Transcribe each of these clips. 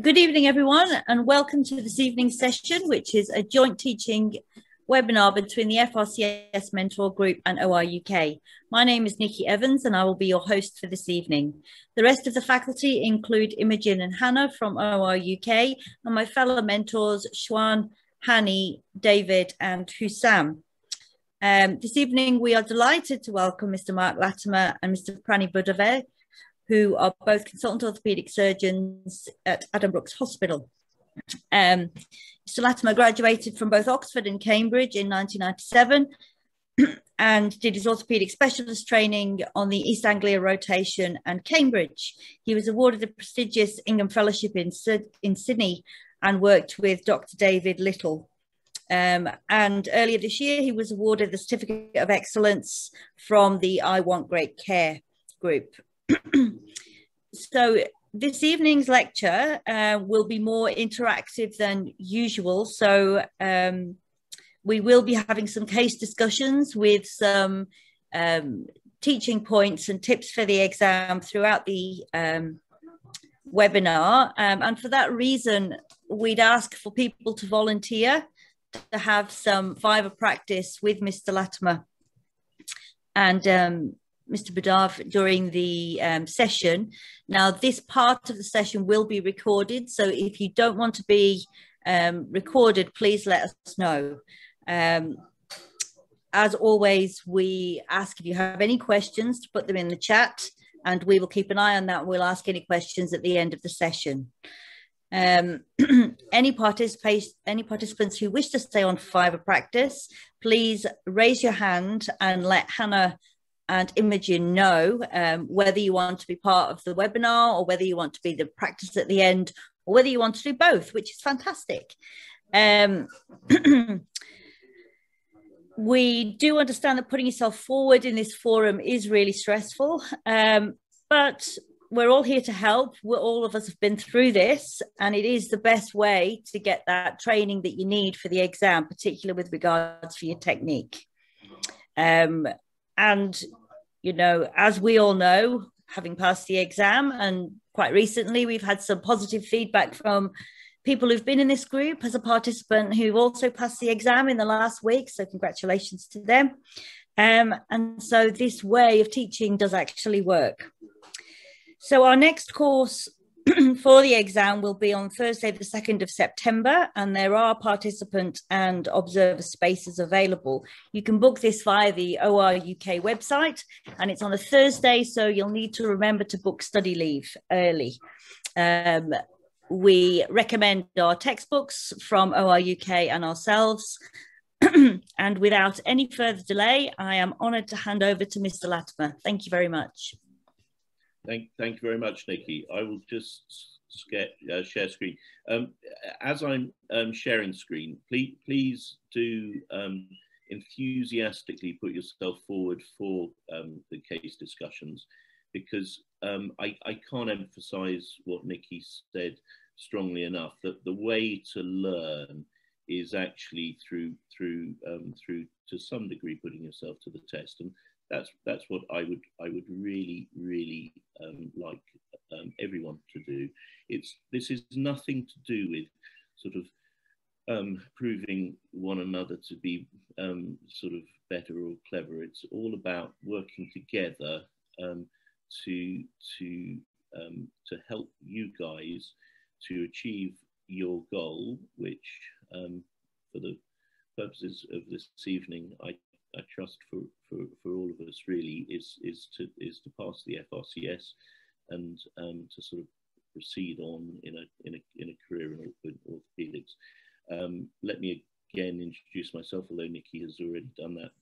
Good evening, everyone, and welcome to this evening's session, which is a joint teaching webinar between the FRCS Mentor Group and ORUK. My name is Nikki Evans, and I will be your host for this evening. The rest of the faculty include Imogen and Hannah from ORUK, and my fellow mentors, Shwan, Hani, David, and Hussam. This evening, we are delighted to welcome Mr. Mark Latimer and Mr. Pranav Buddhdev, who are both consultant orthopaedic surgeons at Addenbrooke's Hospital. Mr. Latimer graduated from both Oxford and Cambridge in 1997 and did his orthopaedic specialist training on the East Anglia rotation and Cambridge. He was awarded the prestigious Ingham Fellowship in Sydney and worked with Dr. David Little. And earlier this year, he was awarded the Certificate of Excellence from the I Want Great Care group. So this evening's lecture will be more interactive than usual. So we will be having some case discussions with some teaching points and tips for the exam throughout the webinar. And for that reason, we'd ask for people to volunteer to have some viva practice with Mr. Latimer and Mr. Buddhdev during the session. Now, this part of the session will be recorded, so if you don't want to be recorded, please let us know. As always, we ask if you have any questions to put them in the chat, and we will keep an eye on that. We'll ask any questions at the end of the session. Any participants who wish to stay on Fibre Practice, please raise your hand and let Hannah and Imogen know whether you want to be part of the webinar or whether you want to be the practice at the end or whether you want to do both, which is fantastic. We do understand that putting yourself forward in this forum is really stressful, but we're all here to help. All of us have been through this, and it is the best way to get that training that you need for the exam, particularly with regards for your technique. And, you know, as we all know, having passed the exam, and quite recently, we've had some positive feedback from people who've been in this group as a participant who've also passed the exam in the last week. So congratulations to them. And so this way of teaching does actually work. So our next course for the exam will be on Thursday, the 2nd of September, and there are participant and observer spaces available. You can book this via the ORUK website, and it's on a Thursday, so you'll need to remember to book study leave early. We recommend our textbooks from ORUK and ourselves. And without any further delay, I am honoured to hand over to Mr. Latimer. Thank you very much. Thank you very much, Nikki. I will just share screen. As I'm sharing screen, please do enthusiastically put yourself forward for the case discussions, because I can't emphasize what Nikki said strongly enough, that the way to learn is actually through to some degree putting yourself to the test. And that's what I would really like everyone to do. This is nothing to do with sort of proving one another to be sort of better or clever. It's all about working together to help you guys to achieve your goal, which for the purposes of this evening, I trust for all of us really is to pass the FRCS and to sort of proceed on in a career in orthopaedics. Let me again introduce myself, although Nikki has already done that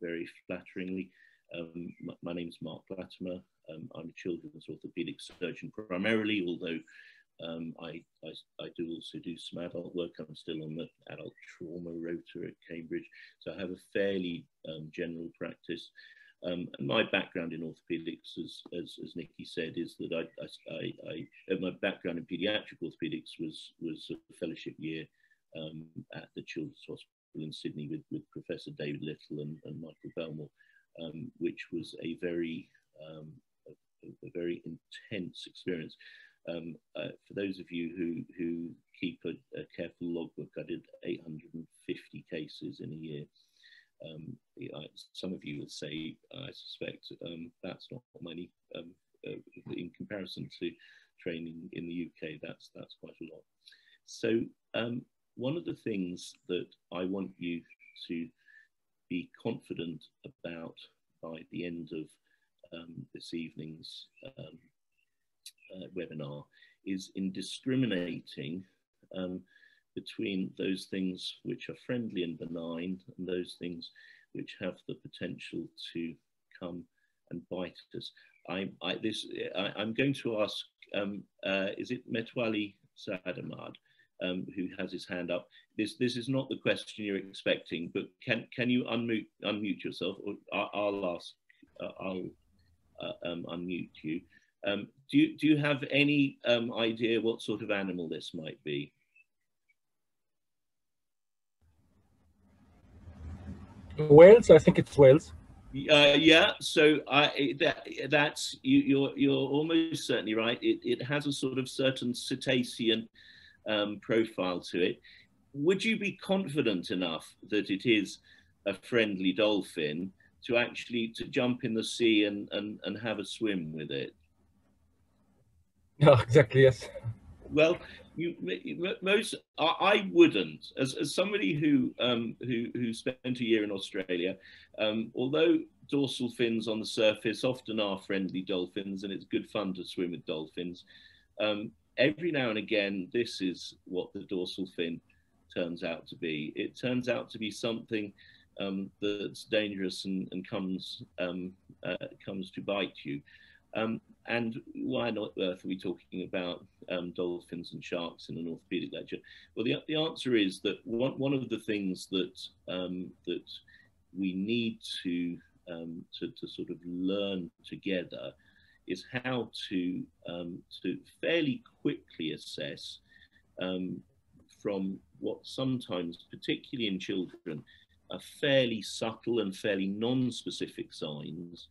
very flatteringly. My name's Mark Latimer. I'm a children's orthopaedic surgeon primarily, although I do also do some adult work. I'm still on the adult trauma rotor at Cambridge, so I have a fairly general practice. And my background in orthopaedics, as Nikki said, is that my background in paediatric orthopaedics was a fellowship year at the Children's Hospital in Sydney with Professor David Little and Michael Belmore, which was a very intense experience. For those of you who keep a careful logbook, I did 850 cases in a year. Some of you would say, I suspect, that's not money. In comparison to training in the UK, that's quite a lot. So one of the things that I want you to be confident about by the end of this evening's webinar is in discriminating between those things which are friendly and benign and those things which have the potential to come and bite us. I'm going to ask, is it Metwali Sadamad who has his hand up? This is not the question you're expecting, but can you unmute yourself? Or I'll ask. I'll unmute you. Do you have any idea what sort of animal this might be? Whales, I think it's whales. Yeah, so that's you're almost certainly right. It has a sort of certain cetacean profile to it. Would you be confident enough that it is a friendly dolphin to actually to jump in the sea and have a swim with it? No, exactly, yes. Well, I wouldn't. As somebody who spent a year in Australia, although dorsal fins on the surface often are friendly dolphins, and it's good fun to swim with dolphins, every now and again, this is what the dorsal fin turns out to be. It turns out to be something that's dangerous and comes, comes to bite you. And why on earth are we talking about dolphins and sharks in an orthopedic lecture? Well, the answer is that one of the things that, that we need to sort of learn together is how to fairly quickly assess from what sometimes, particularly in children, are fairly subtle and fairly non-specific signs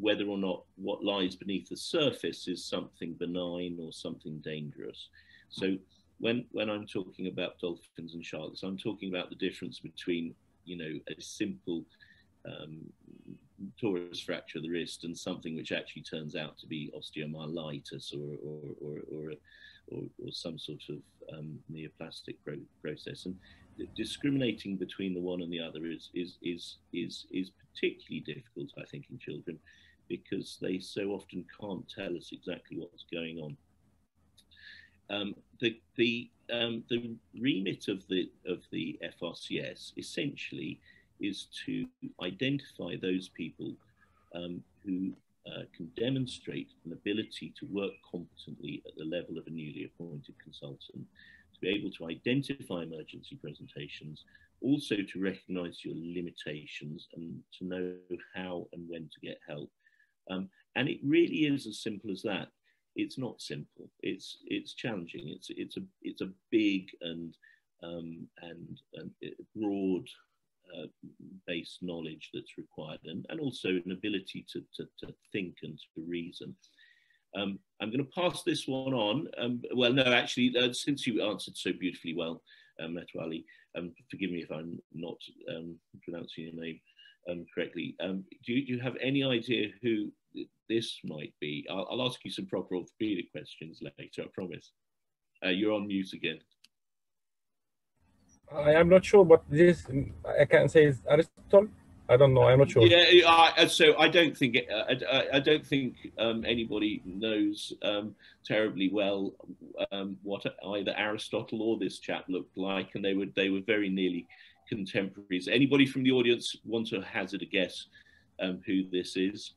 whether or not what lies beneath the surface is something benign or something dangerous. So when I'm talking about dolphins and sharks, I'm talking about the difference between, you know, a simple torus fracture of the wrist and something which actually turns out to be osteomyelitis or some sort of neoplastic process. And discriminating between the one and the other is particularly difficult, I think, in children, because they so often can't tell us exactly what's going on. The remit of the FRCS essentially is to identify those people who can demonstrate an ability to work competently at the level of a newly appointed consultant, to be able to identify emergency presentations, also to recognise your limitations and to know how and when to get help. And it really is as simple as that. It's not simple. It's challenging. It's a big and broad based knowledge that's required, and also an ability to think and to reason. I'm going to pass this one on. Well, no, actually, since you answered so beautifully well, Metwali, forgive me if I'm not pronouncing your name correctly. Do you have any idea who this might be? I'll ask you some proper orthopedic questions later, I promise. You're on mute again. I am not sure, but this I can say is Aristotle. I don't know. I'm not sure. Yeah. So I don't think anybody knows terribly well what either Aristotle or this chap looked like, and they were very nearly contemporaries. Anybody from the audience want to hazard a guess who this is?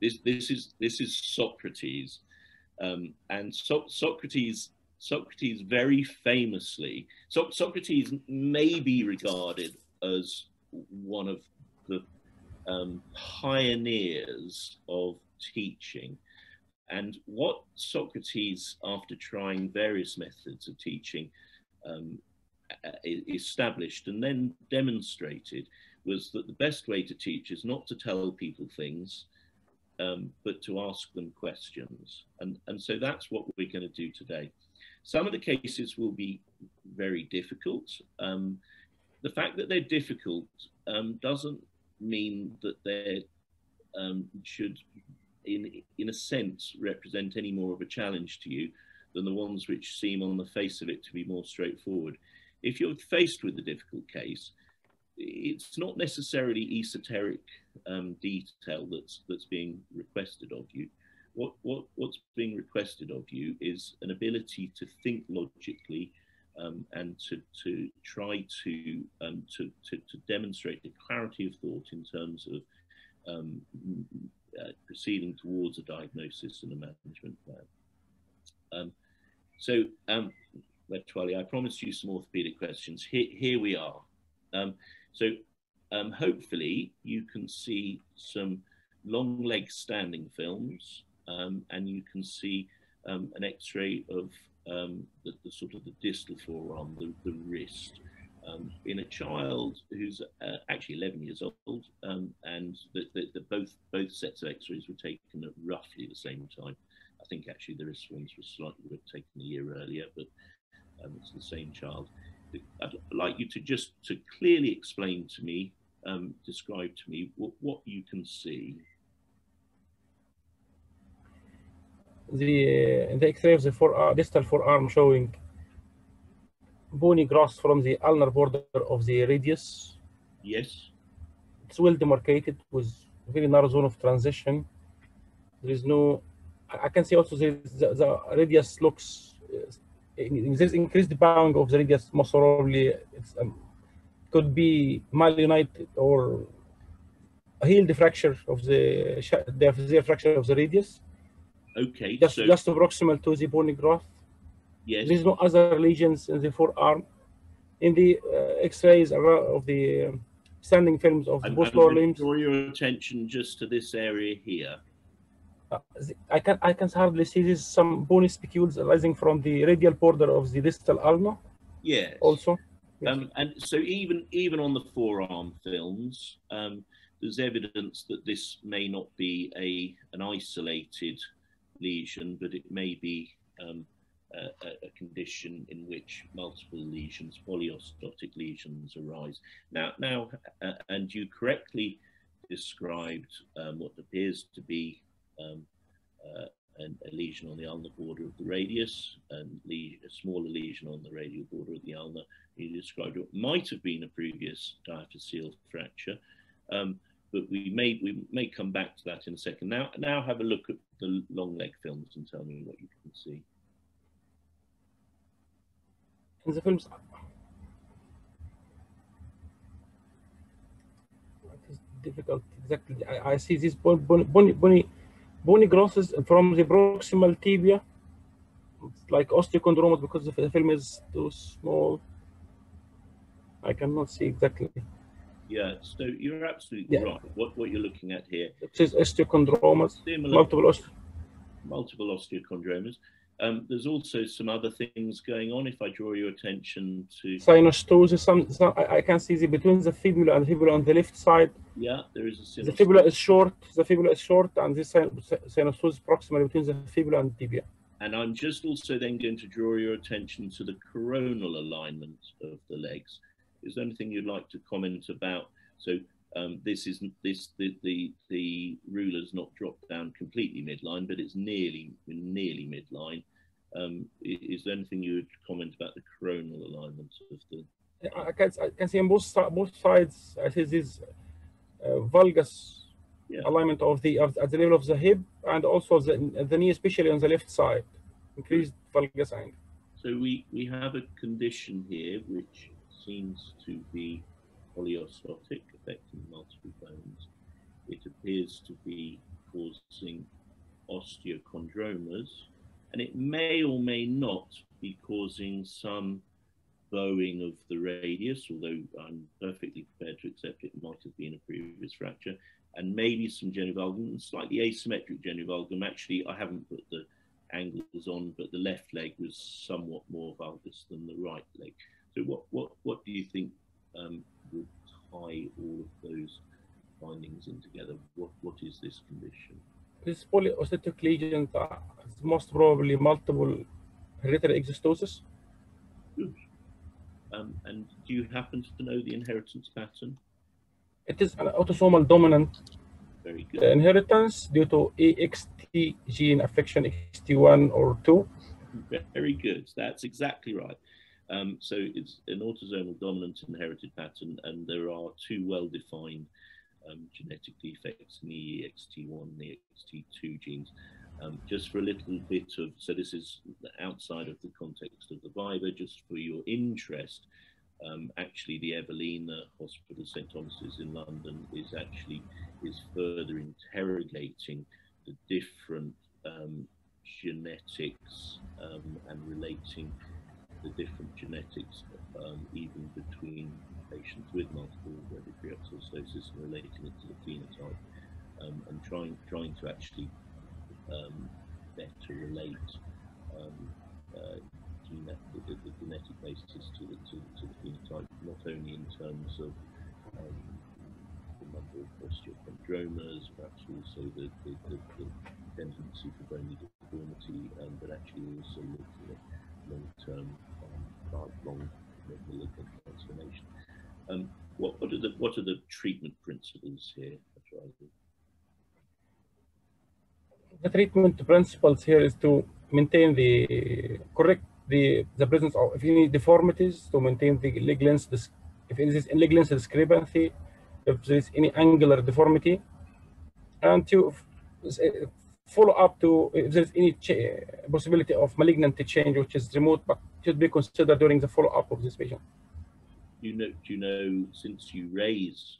This is Socrates, and Socrates very famously. Socrates may be regarded as one of the pioneers of teaching. And what Socrates, after trying various methods of teaching, established and then demonstrated was that the best way to teach is not to tell people things, but to ask them questions. And so that's what we're going to do today. Some of the cases will be very difficult. The fact that they're difficult doesn't mean that they should, in a sense, represent any more of a challenge to you than the ones which seem on the face of it to be more straightforward. If you're faced with a difficult case, it's not necessarily esoteric detail that's being requested of you. What's being requested of you is an ability to think logically and to try to demonstrate the clarity of thought in terms of proceeding towards a diagnosis and a management plan. So, Metwali, I promised you some orthopaedic questions. Here we are. So, hopefully you can see some long leg standing films, and you can see an X-ray of the sort of the distal forearm, the wrist, in a child who's actually 11 years old, and both sets of X-rays were taken at roughly the same time. I think actually the wrist ones were taken a year earlier, but it's the same child. I'd like you to just clearly explain to me, describe to me what you can see. The X-ray of the distal forearm showing bony growth from the ulnar border of the radius. Yes. It's well demarcated with very narrow zone of transition. There is no, I can see also the radius looks, there's increased bound of the radius, most probably it's, could be malunited or healed fracture of the fracture of the radius. Okay, just proximal to the bony growth. Yes. There's no other lesions in the forearm. In the X-rays of the standing films of both lower limbs. Draw your attention just to this area here. I can hardly see this. Some bony spicules arising from the radial border of the distal ulna. Yes. Also. Yes. And so even on the forearm films, there's evidence that this may not be an isolated lesion, but it may be a condition in which multiple lesions, polyostotic lesions, arise. Now, and you correctly described what appears to be a lesion on the ulnar border of the radius, and a smaller lesion on the radial border of the ulna. You described what might have been a previous diaphyseal fracture, but we may come back to that in a second. Now have a look at the long leg films and tell me what you can see. In the films, it is difficult exactly. I see this bony grosses from the proximal tibia. It's like osteochondroma because the film is too small. I cannot see exactly. Yeah, so you're absolutely right. What you're looking at here. It is osteochondromas, multiple osteochondromas. There's also some other things going on. If I draw your attention to synostosis, I can see between the fibula and fibula on the left side. Yeah, there is a synostosis. The fibula is short. The fibula is short, and this synostosis proximal between the fibula and tibia. And I'm just also then going to draw your attention to the coronal alignment of the legs. Is there anything you'd like to comment about? So this isn't the ruler's not dropped down completely midline, but it's nearly midline. Is there anything you would comment about the coronal alignment of the? I can see on both sides. I see this valgus alignment of at the level of the hip and also the knee, especially on the left side, increased valgus angle. So we have a condition here which seems to be polyostotic, affecting multiple bones. It appears to be causing osteochondromas, and it may or may not be causing some bowing of the radius, although I'm perfectly prepared to accept it might have been a previous fracture, and maybe some genivulgum, slightly asymmetric genivulgum. Actually, I haven't put the angles on, but the left leg was somewhat more valgus than the right leg. So what do you think would tie all of those findings in together? What is this condition? This polyostetic lesions are most probably multiple hereditary exostosis. And do you happen to know the inheritance pattern? It is an autosomal dominant. Very good. The inheritance due to EXT gene affection, EXT1 or 2. Very good. That's exactly right. So it's an autosomal dominant inherited pattern, and there are two well-defined genetic defects in the EXT1 and the EXT2 genes. Just for a little bit of, so this is outside of the context of the Viva, just for your interest, actually the Evelina Hospital, St Thomas's in London, is actually further interrogating the different genetics and relating the different genetics even between patients with multiple hereditary exostosis and relating it to the phenotype, and trying to actually better relate the genetic basis to the phenotype, not only in terms of the number of osteochondromas, perhaps also the tendency for bony deformity, but actually also looking at long-term, lifelong malignant transformation. What are the treatment principles here? The treatment principles here is to maintain the correct the presence of if any deformities, to maintain the lignans, if there is any lignans discrepancy, if there is any angular deformity, and to follow up to if there is any possibility of malignancy change, which is remote but should be considered during the follow up of this patient. Do you know since you raise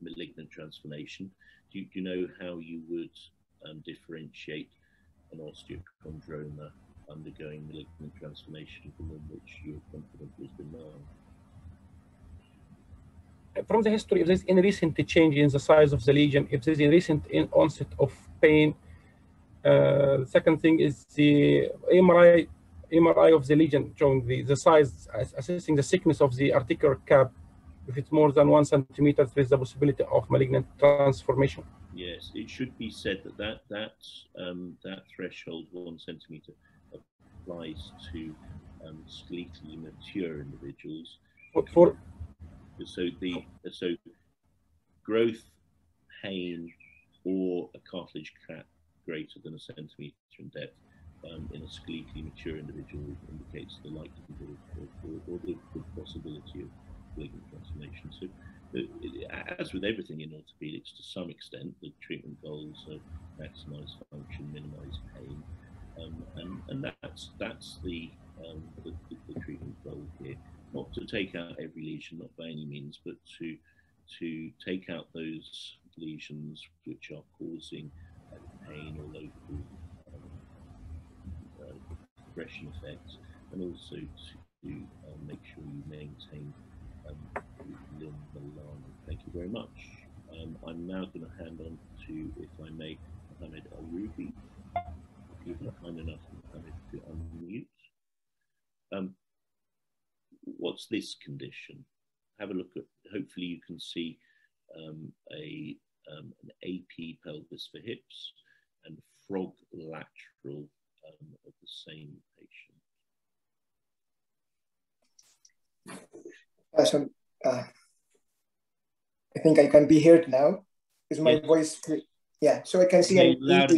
malignant transformation, do you know how you would differentiate an osteochondroma undergoing malignant transformation from one which you're confident is benign? From the history, if there's any recent change in the size of the lesion, if there's a recent onset of pain, the second thing is the MRI of the lesion showing the size, assessing the thickness of the articular cap. If it's more than 1 centimeter, there's the possibility of malignant transformation. Yes, it should be said that that threshold 1 centimeter applies to skeletally mature individuals. So growth, pain, or a cartilage cap greater than 1 centimeter in depth in a skeletally mature individual indicates the likelihood or the possibility of malignant transformation. So, as with everything in orthopedics, to some extent, the treatment goals are maximise function, minimise pain, and that's the treatment goal here. Not to take out every lesion, not by any means, but to take out those lesions which are causing pain or local compression effects, and also to make sure you maintain. Thank you very much. I'm now going to hand on to, if I may, Mohammed El Wadley. If you've been kind enough, Mohammed, to unmute. What's this condition? Have a look at. Hopefully, you can see an AP pelvis for hips and frog lateral of the same patient. So, I think I can be heard now. Is my voice clear? Yeah, so I can see an EP.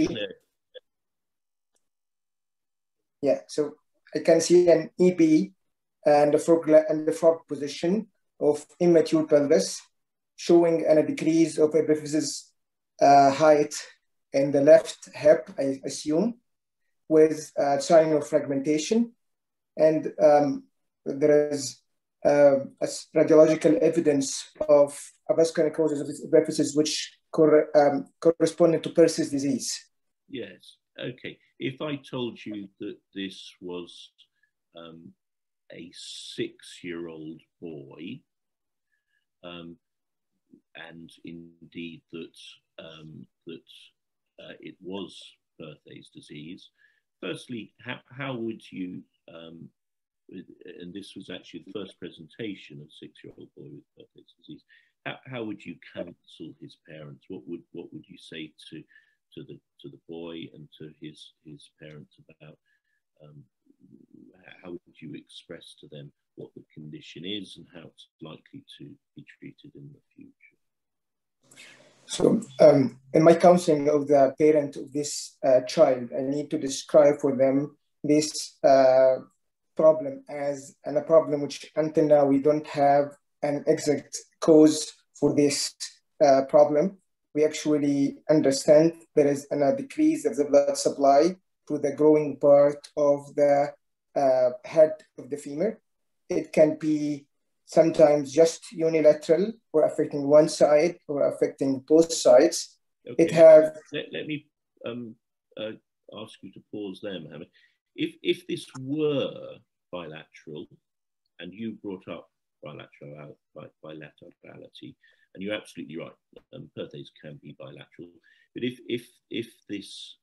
Yeah, so I can see an EP and the frog position of immature pelvis, showing a decrease of epiphysis height in the left hip, I assume, with a sign of fragmentation, and there is as radiological evidence of a vascular necrosis of this epiphysis, which corresponded to Peirce's disease. Yes, okay. If I told you that this was a 6-year-old boy, and indeed that, it was Peirce's disease, firstly, how would you and this was actually the first presentation of 6-year-old boy with Peirce's disease. How would you counsel his parents? What would you say to to the boy and to his parents about how would you express to them what the condition is and how it's likely to be treated in the future. So in my counseling of the parent of this child, I need to describe for them this problem as a problem which until now we don't have an exact cause for this problem. We actually understand there is a decrease of the blood supply to the growing part of the head of the femur. It can be sometimes just unilateral or affecting one side or affecting both sides. Okay. It have... Let me ask you to pause there, Mohammed. If this were bilateral and you brought up bilaterality, and you're absolutely right, birthdays can be bilateral, but if this,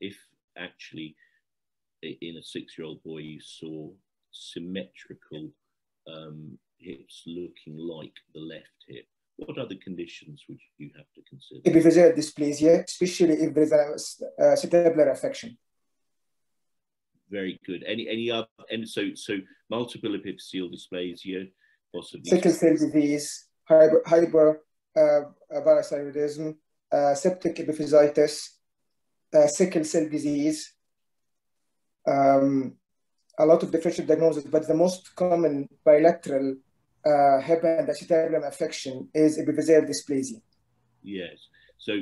if actually in a 6-year-old boy you saw symmetrical hips looking like the left hip, what other conditions would you have to consider? Epiphyseal dysplasia, especially if there's a acetabular affection. Very good. Any other, and so multiple epiphyseal dysplasia, possibly sickle cell disease, hyperparathyroidism, septic epiphysitis, sickle cell disease, a lot of differential diagnoses, but the most common bilateral hip and acetabulum affection is epiphyseal dysplasia. Yes. So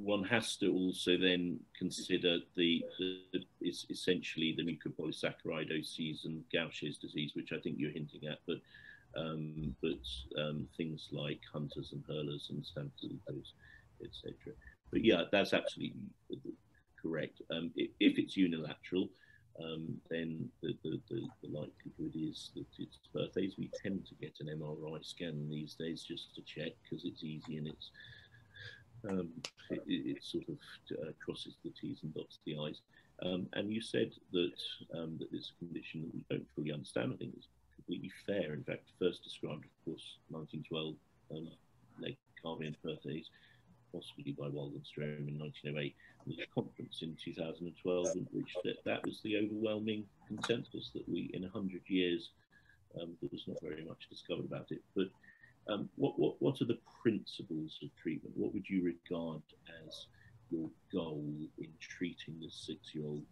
one has to also then consider is essentially the mucopolysaccharidosis and Gaucher's disease, which I think you're hinting at, but things like Hunters and Hurlers and Stampeders, etc. But yeah, that's absolutely correct. If it's unilateral, then the likelihood is that it's birthdays. We tend to get an MRI scan these days just to check, because it's easy and it sort of crosses the T's and dots the I's. And you said that it's a condition that we don't fully understand. I think it's completely fair. In fact, first described, of course, 1912, Lake Carvey and Perthes, possibly by Waldenstrom in 1908, and the conference in 2012, in which that was the overwhelming consensus that we, in 100 years, there was not very much discovered about it. But what are the principles of treatment? What would you regard as your goal in treating this 6-year-old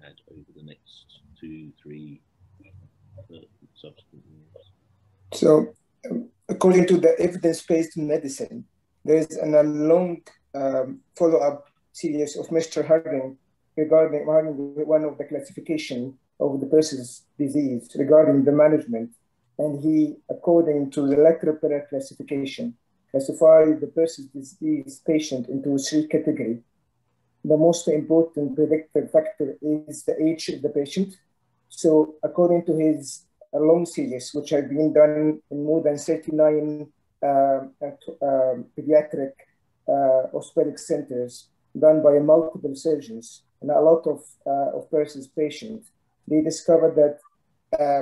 lad over the next 2, 3, subsequent years? So, according to the evidence-based medicine, there is a long follow-up series of Mr. Harding regarding one of the classification of the person's disease regarding the management. And he, according to the Lacroix-Perret classification, classified the person's disease patient into 3 categories. The most important predictive factor is the age of the patient. So according to his long series, which have been done in more than 39 pediatric orthopedic centers, done by multiple surgeons and a lot of persons patient, they discovered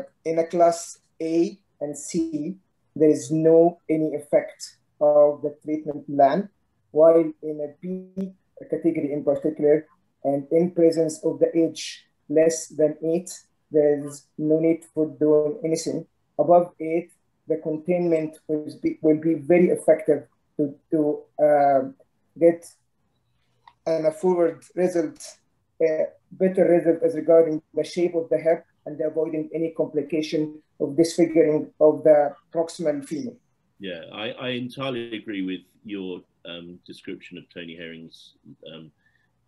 that in a class A and C, there is no any effect of the treatment plan, while in a B category in particular, and in presence of the age less than 8, there is no need for doing anything. Above 8, the containment will be very effective to get a forward result, better result as regarding the shape of the hip and avoiding any complication of disfiguring of the proximal femur. Yeah, I entirely agree with your description of Tony Herring's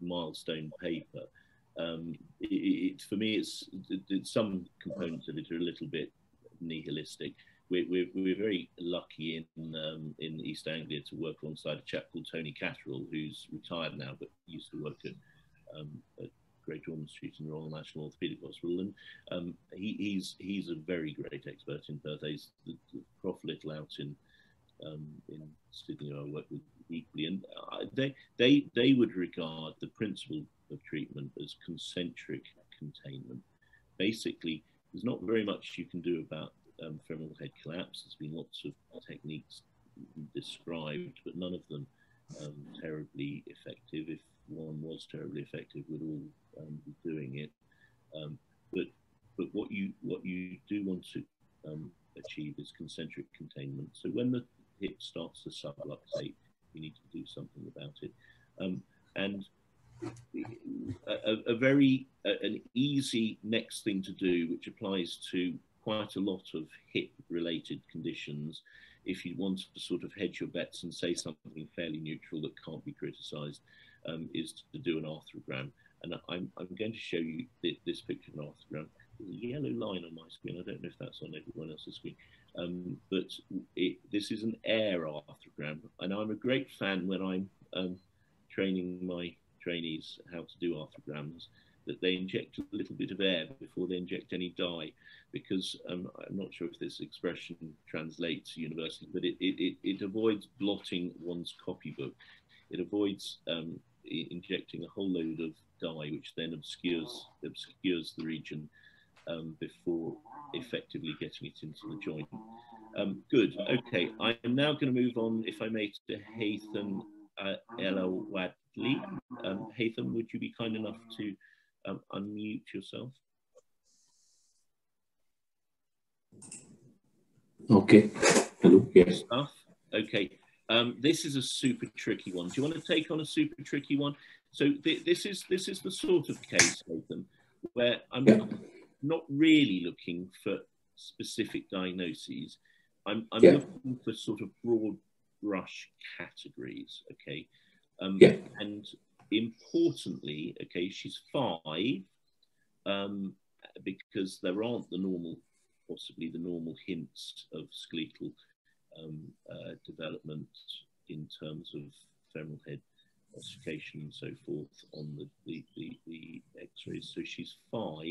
milestone paper. For me, it's some components of it are a little bit nihilistic. We're very lucky in East Anglia to work alongside a chap called Tony Catterall, who's retired now, but used to work at Great Ormond Street and Royal National Orthopaedic Hospital, and he's a very great expert in birthdays. The Prof Little out in Sydney, I work with equally, and they would regard the principle of treatment as concentric containment. Basically, there's not very much you can do about femoral head collapse. There's been lots of techniques described, but none of them terribly effective. If one was terribly effective, we'd all be doing it. But what you do want to achieve is concentric containment. So when the hip starts to subluxate, you need to do something about it. And an easy next thing to do, which applies to quite a lot of hip-related conditions, if you want to sort of hedge your bets and say something fairly neutral that can't be criticised, is to do an arthrogram. And I'm going to show you this picture of an arthrogram. There's a yellow line on my screen. I don't know if that's on everyone else's screen. But this is an air arthrogram. And I'm a great fan when I'm training my trainees how to do arthrograms, that they inject a little bit of air before they inject any dye, because I'm not sure if this expression translates universally, but it avoids blotting one's copybook. It avoids injecting a whole load of dye, which then obscures the region before effectively getting it into the joint. Good, okay, I'm now gonna move on, if I may, to Haytham El Wadley. Haytham, would you be kind enough to unmute yourself? Okay. Hello. Yes. Okay. This is a super tricky one. Do you want to take on a super tricky one? So this is the sort of case, Haytham, where I'm not really looking for specific diagnoses. I'm looking for sort of broad brush categories. Okay. And importantly, okay, she's 5, because there aren't the normal, possibly the normal hints of skeletal development in terms of femoral head ossification and so forth on the x-rays. So she's 5,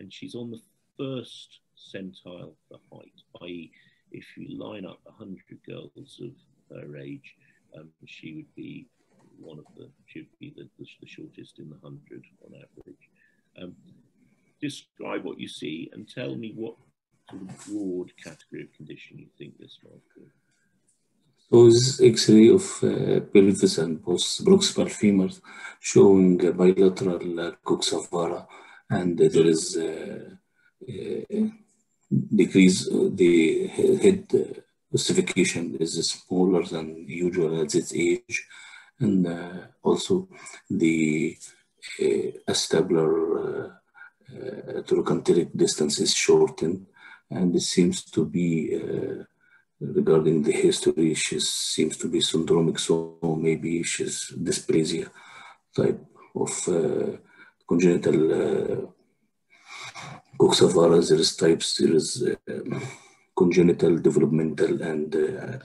and she's on the 1st centile for height, i.e. if you line up 100 girls of her age, she would be the shortest in the 100 on average. Describe what you see and tell me what sort of broad category of condition you think this might be. So this X-ray of pelvis and proximal femur showing bilateral coxavara, and there is decrease. The head ossification is smaller than usual at its age. And also the acetabular thoracenteric distance is shortened, and it seems to be, regarding the history, she seems to be syndromic, so maybe she's dysplasia type of congenital coxavara. There is types, there is congenital, developmental, and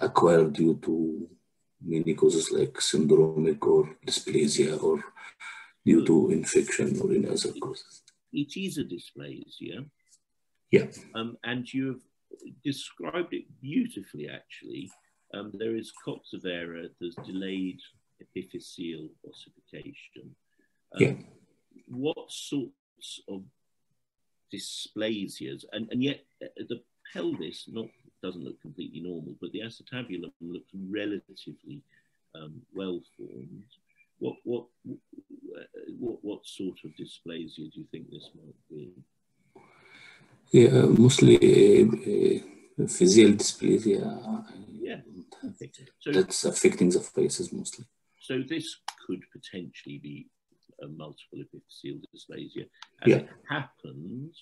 acquired due to many causes like syndromic or dysplasia or due to infection or any other causes. It is a dysplasia. Yeah. And you have described it beautifully, actually. There is coxavara, there's delayed epiphyseal ossification. What sorts of dysplasias? And yet the pelvis doesn't look completely normal, but the acetabulum looks relatively well formed. What sort of dysplasia do you think this might be? Yeah, mostly physical dysplasia. Yeah, so that's affecting the faces mostly. So this could potentially be a multiple epiphyseal dysplasia. As it happens,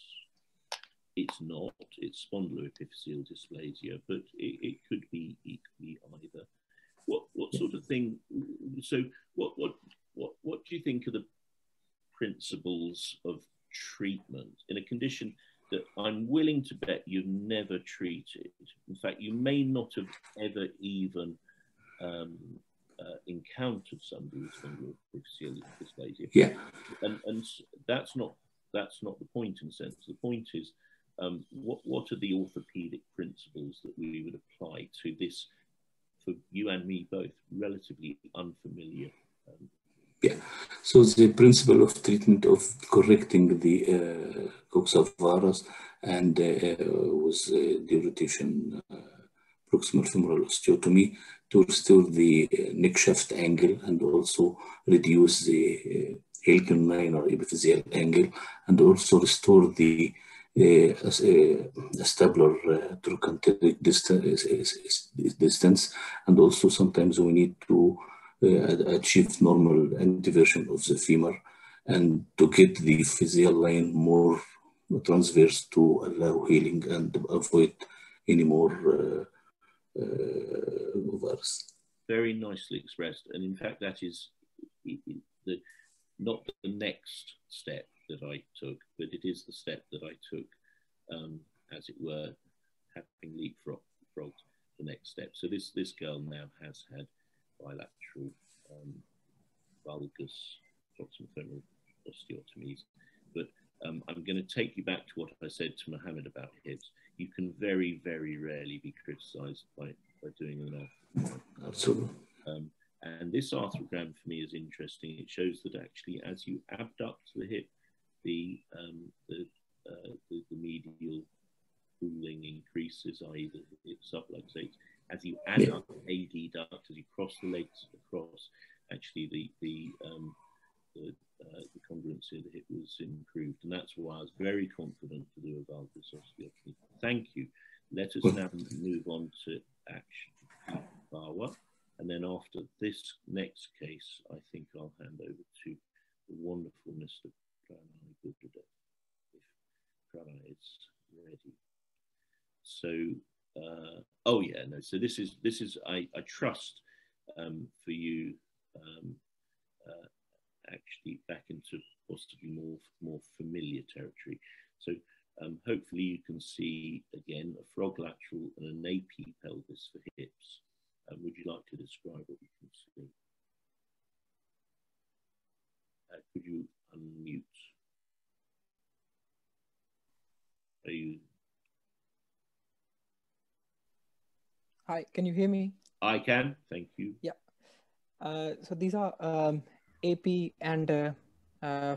it's not, it's spondyloepiphyseal dysplasia, but it could be equally either. What sort of thing, so what do you think are the principles of treatment in a condition that I'm willing to bet you've never treated? In fact, you may not have ever even encountered somebody with spondyloepiphyseal dysplasia. Yeah. And that's not the point in a sense. The point is, what are the orthopedic principles that we would apply to this, for you and me both, relatively unfamiliar? So the principle of treatment of correcting the coxavaras and with the rotation proximal femoral osteotomy to restore the neck shaft angle and also reduce the Hilgenreiner epiphyseal angle and also restore the stapler trochanteric distance, and also sometimes we need to achieve normal antiversion of the femur and to get the physial line more transverse to allow healing and avoid any more virus. Very nicely expressed, and in fact that is the, not the next step that I took, but it is the step that I took, as it were, having leapfrogged the next step. So this girl now has had bilateral valgus proximal femoral osteotomies, but I'm going to take you back to what I said to Mohammed about hips. You can very, very rarely be criticised by doing an arthrogram. Absolutely. And this arthrogram for me is interesting. It shows that actually, as you abduct the hip, the medial pooling increases, i.e. the hip subluxates. As you add up adduct, as you cross the legs across, actually the congruency of the hip was improved, and that's why I was very confident to do a valgus osteotomy. Thank you. Let us now move on to Akshay Bawa, and then after this next case, I think I'll hand over to the wonderful Mr. Pranav Buddhdev, if Pranav is ready. So, oh yeah, no. So this is I trust for you. Actually back into possibly more familiar territory. So hopefully you can see again a frog lateral and an AP pelvis for hips. Would you like to describe what you can see? Could you unmute? Are you? Hi, can you hear me? I can, thank you. Yeah. So these are AP and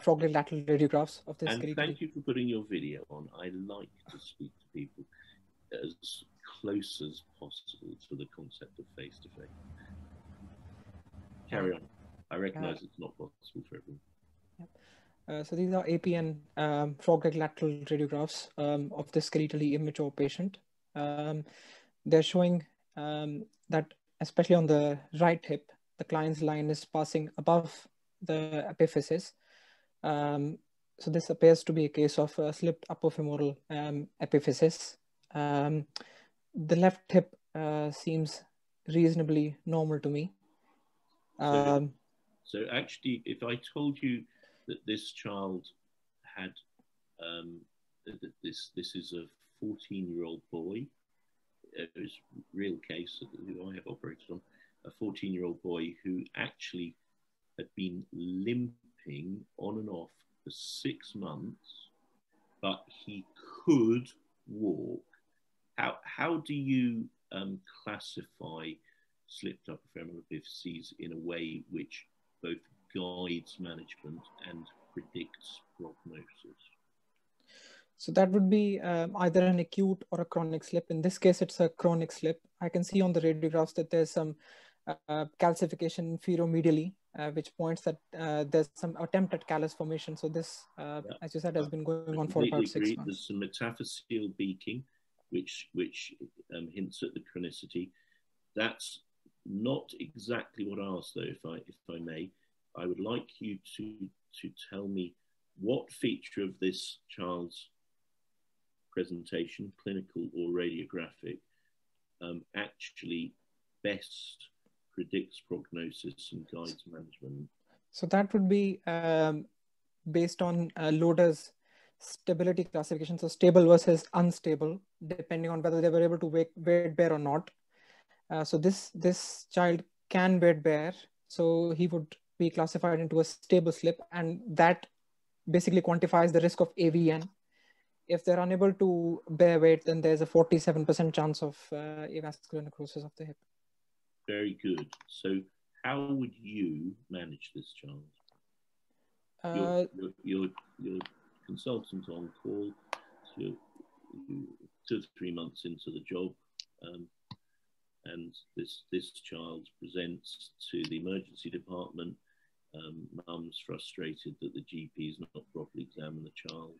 froglet lateral radiographs of this. And thank you for putting your video on. I like to speak to people as close as possible to the concept of face-to-face. Carry on. I recognize it's not possible for everyone. Yep. So these are AP and froglet lateral radiographs of the skeletally immature patient. They're showing that, especially on the right hip, the client's line is passing above the epiphysis. So this appears to be a case of a slipped upper femoral epiphysis. The left hip seems reasonably normal to me. So actually, if I told you that this child had, this is a 14-year-old boy, it was a real case that I have operated on, a 14-year-old boy who actually had been limping on and off for 6 months, but he could walk. How do you classify slipped upper femoral epiphyses in a way which both guides management and predicts prognosis? So that would be either an acute or a chronic slip. In this case, it's a chronic slip. I can see on the radiographs that there's some calcification feromedially, which points that there's some attempt at callus formation. So this, as you said, has been going on for about 6 months. There's some metaphyseal beaking, which hints at the chronicity. That's not exactly what I asked, though. If I may, I would like you to tell me what feature of this child's presentation, clinical or radiographic, actually best predicts prognosis and guides management? So that would be based on Loder's stability classification. So stable versus unstable, depending on whether they were able to weight bear or not. So this child can weight bear. So he would be classified into a stable slip, and that basically quantifies the risk of AVN. If they're unable to bear weight, then there's a 47% chance of avascular necrosis of the hip. Very good. So how would you manage this child? Your consultant on call, 2 or 3 months into the job, and this child presents to the emergency department. Mum's frustrated that the GP has not properly examined the child.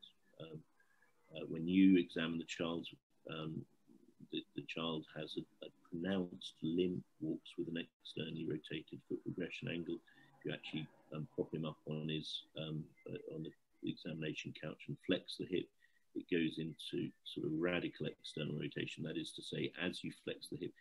When you examine the child, the child has a pronounced limp, walks with an externally rotated foot regression angle. If you actually prop him up on his on the examination couch and flex the hip, it goes into sort of radical external rotation. That is to say, as you flex the hip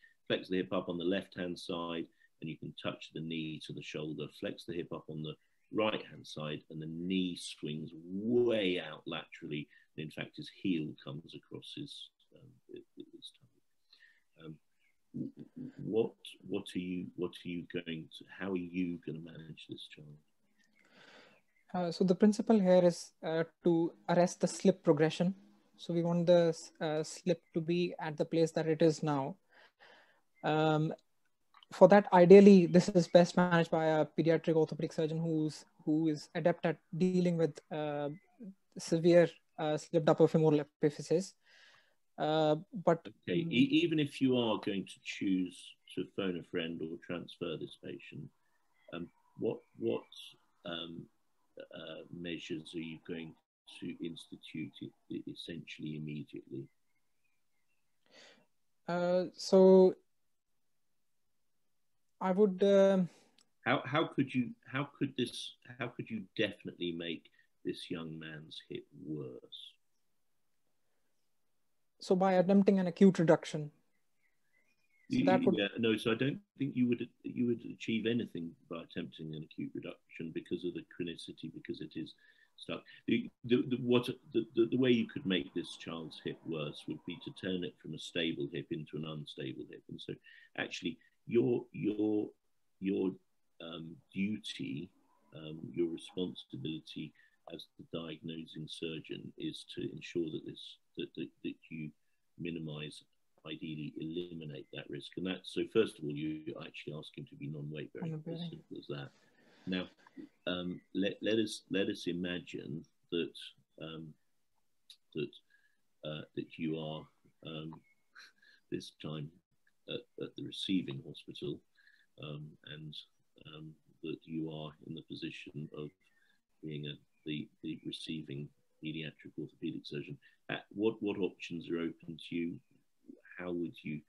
up on the left-hand side, and you can touch the knee to the shoulder. Flex the hip up on the right-hand side, and the knee swings way out laterally. And in fact, his heel comes across his tummy. How are you going to manage this child? So the principle here is to arrest the slip progression. So we want the slip to be at the place that it is now. For that, ideally, this is best managed by a pediatric orthopedic surgeon who is adept at dealing with severe slipped upper femoral epiphyses. Even if you are going to choose to phone a friend or transfer this patient, what measures are you going to institute essentially immediately? So I would. How could you definitely make this young man's hip worse? So by attempting an acute reduction. So I don't think you would achieve anything by attempting an acute reduction because of the chronicity, because it is stuck. The way you could make this child's hip worse would be to turn it from a stable hip into an unstable hip, and so actually your duty, your responsibility as the diagnosing surgeon is to ensure that that you minimise, ideally eliminate that risk. And that's, so first of all, you actually ask him to be non-weight bearing, as simple as that. Now, let us imagine that that you are this time at the receiving hospital, that you are in the position of being the receiving paediatric orthopedic surgeon. What options are open to you? How would you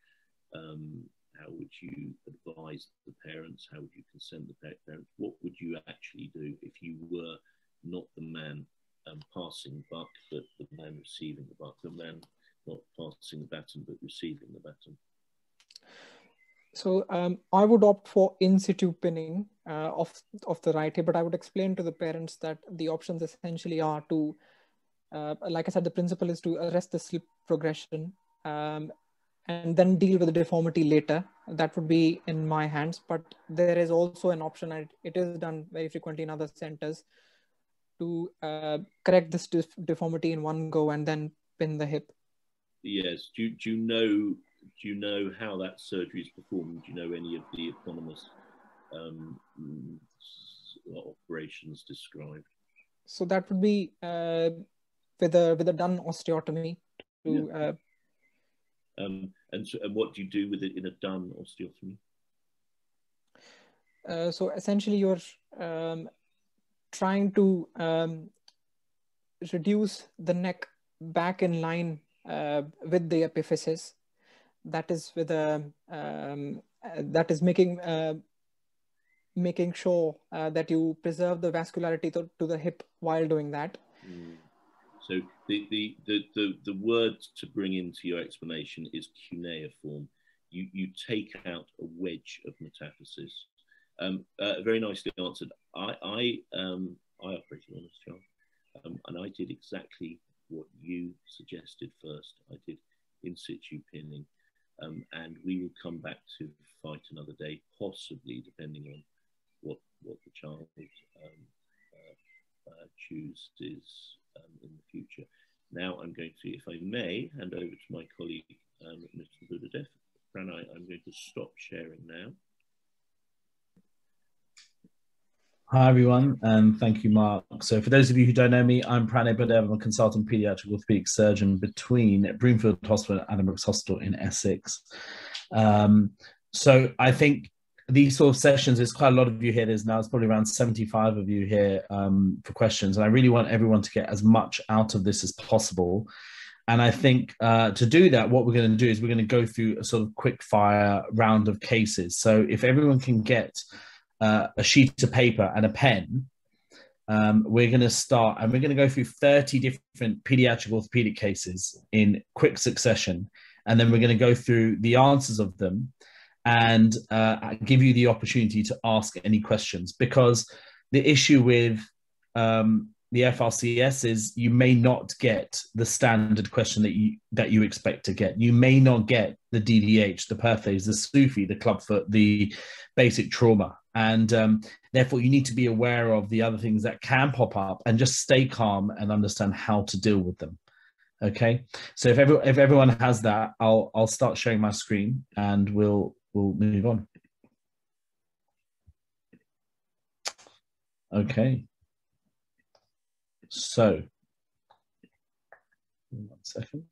advise the parents? How would you consent the parents? What would you actually do if you were not the man passing the buck, but the man receiving the buck, the man not passing the baton, but receiving the baton? So I would opt for in situ pinning of the right hip, but I would explain to the parents that the options essentially are to, like I said, the principle is to arrest the slip progression, and then deal with the deformity later. That would be in my hands, but there is also an option, and it is done very frequently in other centers, to correct this deformity in one go and then pin the hip. Yes. Do you know how that surgery is performed? Do you know any of the eponymous operations described? So that would be with a Dunn osteotomy. To, yeah. And what do you do with it in a Dunn osteotomy? So essentially, you're trying to reduce the neck back in line with the epiphysis. That is with a that is making sure that you preserve the vascularity to the hip while doing that. Mm. So the word to bring into your explanation is cuneiform. You take out a wedge of metaphysis. Very nicely answered. I operated on this child, and I did exactly what you suggested first. I did in situ pinning. And we will come back to fight another day, possibly, depending on what the child chooses in the future. Now I'm going to, if I may, hand over to my colleague, Mr. Buddhdev. Pranay, I'm going to stop sharing now. Hi, everyone, and thank you, Mark. So for those of you who don't know me, I'm Pranav Buddhdev. I'm a consultant paediatric orthopedic surgeon between Broomfield Hospital and Addenbrooke's Hospital in Essex. So I think these sort of sessions, there's quite a lot of you here. There's now, it's probably around 75 of you here for questions. And I really want everyone to get as much out of this as possible. And I think to do that, what we're going to do is we're going to go through a sort of quick fire round of cases. So if everyone can get a sheet of paper and a pen, we're going to start and we're going to go through 30 different pediatric orthopedic cases in quick succession. And then we're going to go through the answers of them and give you the opportunity to ask any questions, because the issue with the FRCS is you may not get the standard question that you expect to get. You may not get the DDH, the Perthes, the Sufi, the clubfoot, the basic trauma. And therefore you need to be aware of the other things that can pop up and just stay calm and understand how to deal with them. Okay, so if everyone has that, I'll start sharing my screen and we'll move on. Okay. So, 1 second.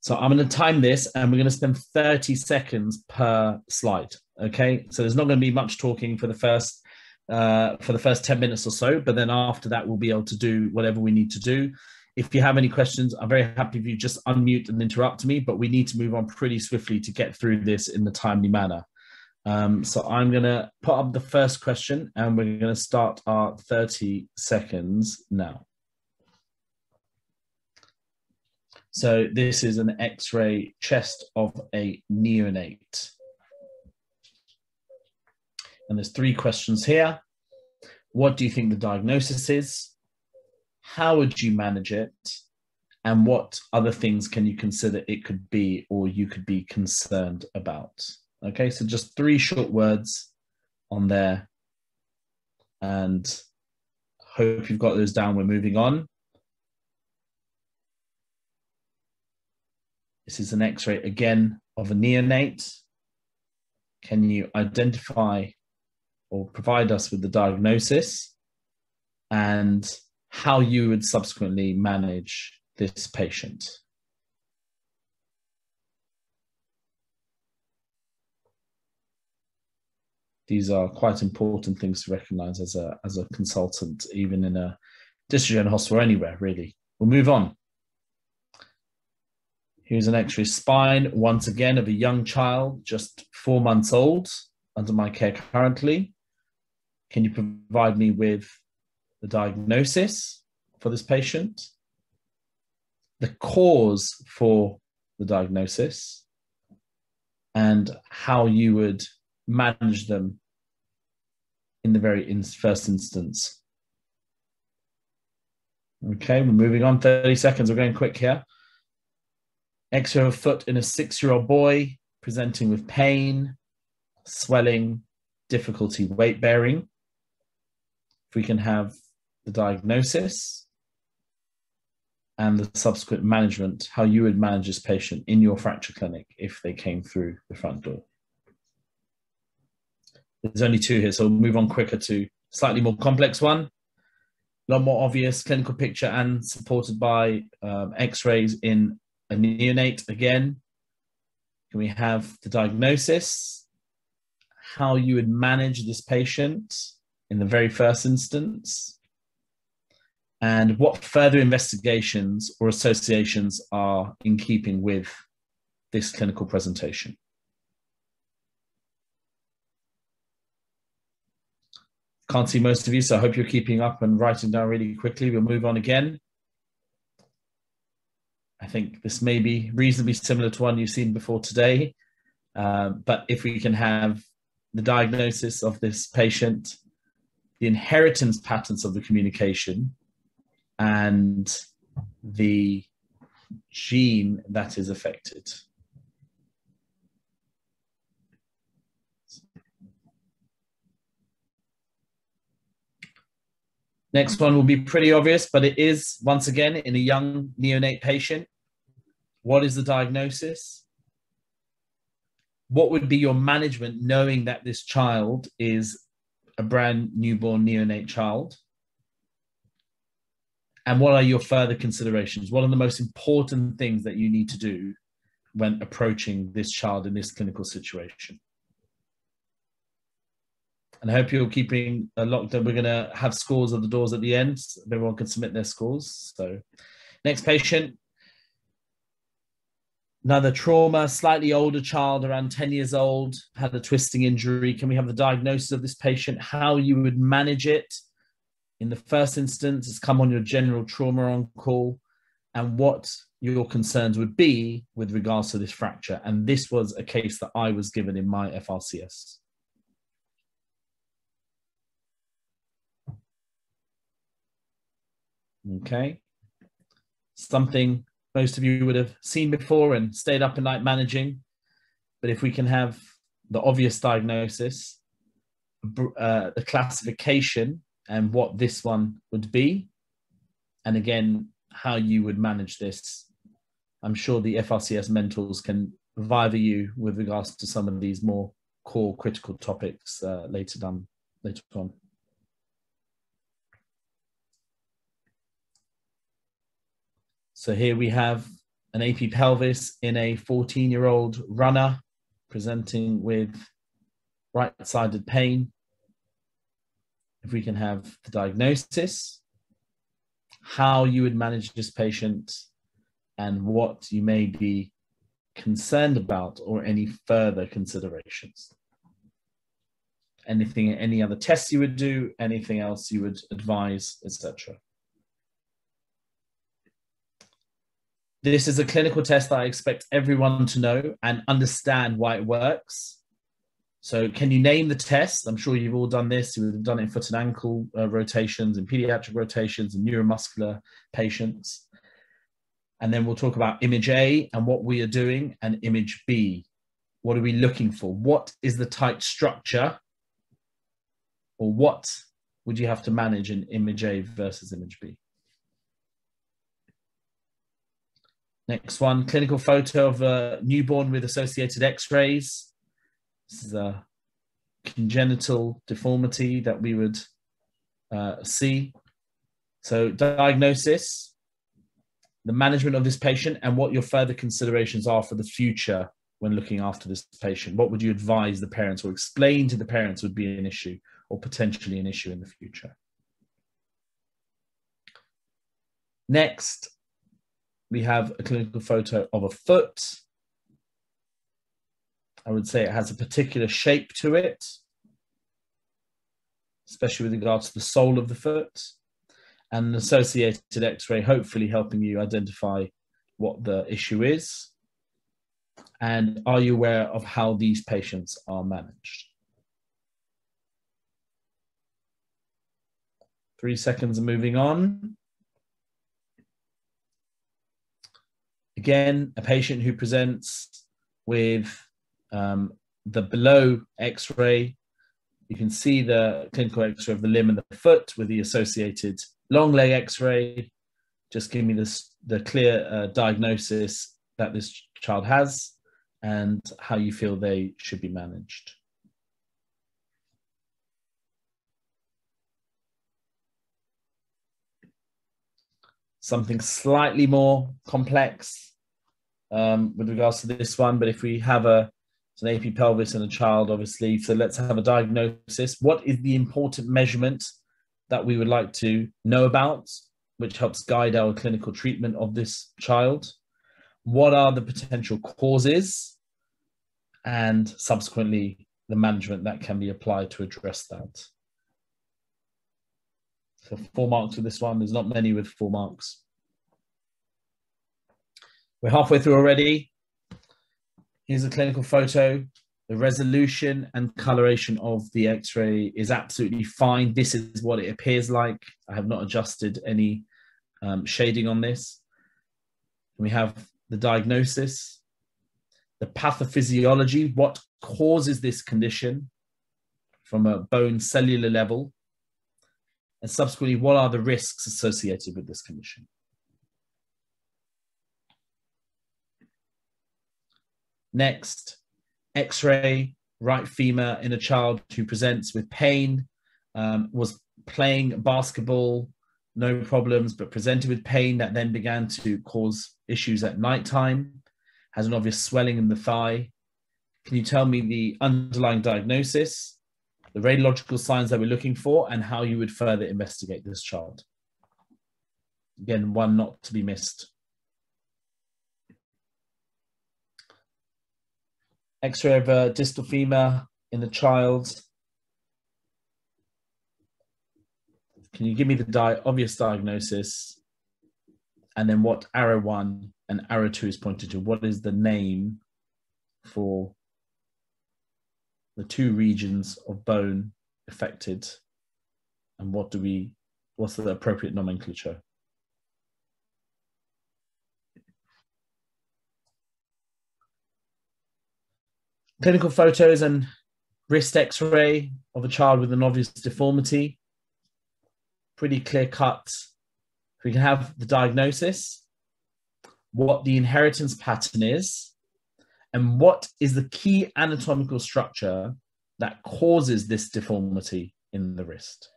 So I'm going to time this and we're going to spend 30 seconds per slide. Okay, so there's not going to be much talking for the first 10 minutes or so, but then after that, we'll be able to do whatever we need to do. If you have any questions, I'm very happy if you just unmute and interrupt me, but we need to move on pretty swiftly to get through this in a timely manner. So I'm going to put up the first question and we're going to start our 30 seconds now. So this is an X-ray chest of a neonate. And there's 3 questions here. What do you think the diagnosis is? How would you manage it? And what other things can you consider it could be or you could be concerned about? Okay, so just 3 short words on there, and hope you've got those down. We're moving on. This is an X-ray again of a neonate. Can you identify or provide us with the diagnosis and how you would subsequently manage this patient? These are quite important things to recognize as a consultant, even in a district general hospital or anywhere, really. We'll move on. Here's an X-ray spine, once again, of a young child, just 4 months old, under my care currently. Can you provide me with the diagnosis for this patient, the cause for the diagnosis, and how you would manage them in the very first instance? Okay, we're moving on. 30 seconds, we're going quick here. X-ray of foot in a 6-year-old boy presenting with pain, swelling, difficulty weight bearing. If we can have the diagnosis and the subsequent management, how you would manage this patient in your fracture clinic if they came through the front door. There's only 2 here, so we'll move on quicker to slightly more complex one. A lot more obvious clinical picture and supported by X-rays in a neonate again. Can we have the diagnosis, how you would manage this patient in the very first instance, and what further investigations or associations are in keeping with this clinical presentation? Can't see most of you, so I hope you're keeping up and writing down really quickly. We'll move on again. I think this may be reasonably similar to one you've seen before today, but if we can have the diagnosis of this patient, the inheritance patterns of the communication, and the gene that is affected. Next one will be pretty obvious, but it is, once again, in a young neonate patient. What is the diagnosis? What would be your management knowing that this child is a brand newborn neonate child? And what are your further considerations? What are the most important things that you need to do when approaching this child in this clinical situation. And I hope you're keeping a locked up. We're going to have scores of the doors at the end. Everyone can submit their scores. So next patient, another trauma, slightly older child, around 10 years old, had a twisting injury. Can we have the diagnosis of this patient, how you would manage it? In the first instance, it's come on your general trauma on call and what your concerns would be with regards to this fracture. And this was a case that I was given in my FRCS. Okay, something most of you would have seen before and stayed up at night managing. But if we can have the obvious diagnosis, the classification and what this one would be, and again, how you would manage this. I'm sure the FRCS mentors can viva you with regards to some of these more core critical topics later on. So here we have an AP pelvis in a 14-year-old runner presenting with right-sided pain. If we can have the diagnosis, how you would manage this patient and what you may be concerned about or any further considerations. Anything, any other tests you would do, anything else you would advise, etc. This is a clinical test that I expect everyone to know and understand why it works. So can you name the test? I'm sure you've all done this. You've done it in foot and ankle rotations, in pediatric rotations, and neuromuscular patients. And then we'll talk about image A and what we are doing, and image B. What are we looking for? What is the tight structure? Or what would you have to manage in image A versus image B? Next one, clinical photo of a newborn with associated x-rays. This is a congenital deformity that we would see. So diagnosis, the management of this patient, and what your further considerations are for the future when looking after this patient. What would you advise the parents or explain to the parents would be an issue or potentially an issue in the future? Next, we have a clinical photo of a foot. I would say it has a particular shape to it, especially with regards to the sole of the foot, and an associated x-ray, hopefully helping you identify what the issue is. And are you aware of how these patients are managed? 3 seconds and moving on. Again, a patient who presents with the below x-ray. You can see the clinical x-ray of the limb and the foot with the associated long leg x-ray. Just give me this, the clear diagnosis that this child has and how you feel they should be managed. Something slightly more complex with regards to this one, but if we have an AP pelvis and a child, obviously, so let's have a diagnosis. What is the important measurement that we would like to know about, which helps guide our clinical treatment of this child? What are the potential causes? And subsequently, the management that can be applied to address that. So 4 marks for this one. There's not many with 4 marks. We're halfway through already. Here's a clinical photo. The resolution and coloration of the x-ray is absolutely fine. This is what it appears like. I have not adjusted any shading on this. We have the diagnosis, the pathophysiology, what causes this condition from a bone cellular level, and subsequently, what are the risks associated with this condition? Next, x-ray, right femur in a child who presents with pain, was playing basketball, no problems, but presented with pain that then began to cause issues at nighttime. has an obvious swelling in the thigh. Can you tell me the underlying diagnosis, the radiological signs that we're looking for, and how you would further investigate this child? Again, one not to be missed. X-ray of a distal femur in the child. Can you give me the obvious diagnosis? And then what arrow 1 and arrow 2 is pointed to? What is the name for the two regions of bone affected? And what do we, what's the appropriate nomenclature? Clinical photos and wrist x-ray of a child with an obvious deformity. Pretty clear cut. We can have the diagnosis, what the inheritance pattern is, and what is the key anatomical structure that causes this deformity in the wrist.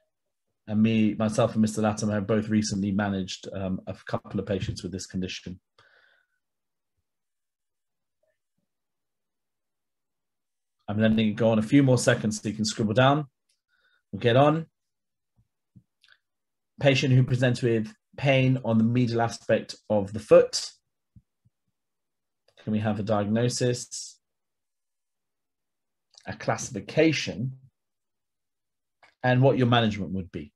And myself and Mr. Latimer have both recently managed a couple of patients with this condition. I'm letting it go on a few more seconds so you can scribble down. We'll get on. Patient who presents with pain on the medial aspect of the foot. Can we have a diagnosis? A classification? And what your management would be.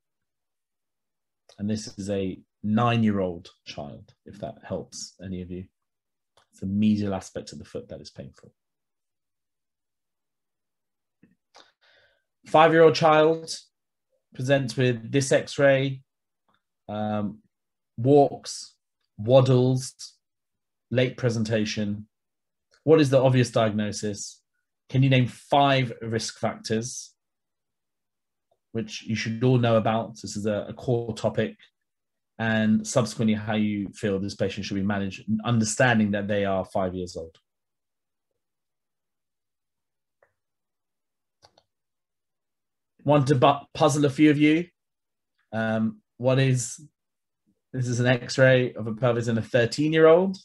And this is a 9-year-old child, if that helps any of you. It's the medial aspect of the foot that is painful. 5-year-old child presents with this x-ray, walks, waddles, late presentation. What is the obvious diagnosis? Can you name 5 risk factors, which you should all know about? This is a core topic. And subsequently, how you feel this patient should be managed, understanding that they are 5 years old. Want to puzzle a few of you. This is an x-ray of a pelvis in a 13-year-old.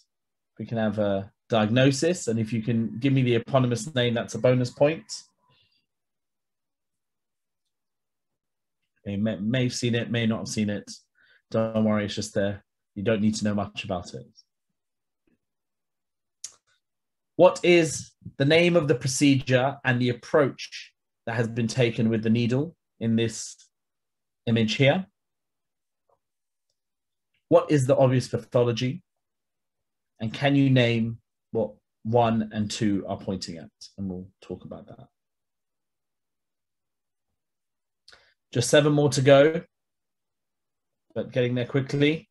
We can have a diagnosis, and if you can give me the eponymous name, that's a bonus point. You may have seen it, may not have seen it. Don't worry, it's just there. You don't need to know much about it. What is the name of the procedure and the approach that has been taken with the needle in this image here? What is the obvious pathology? And can you name what 1 and 2 are pointing at? And we'll talk about that. Just 7 more to go, but getting there quickly.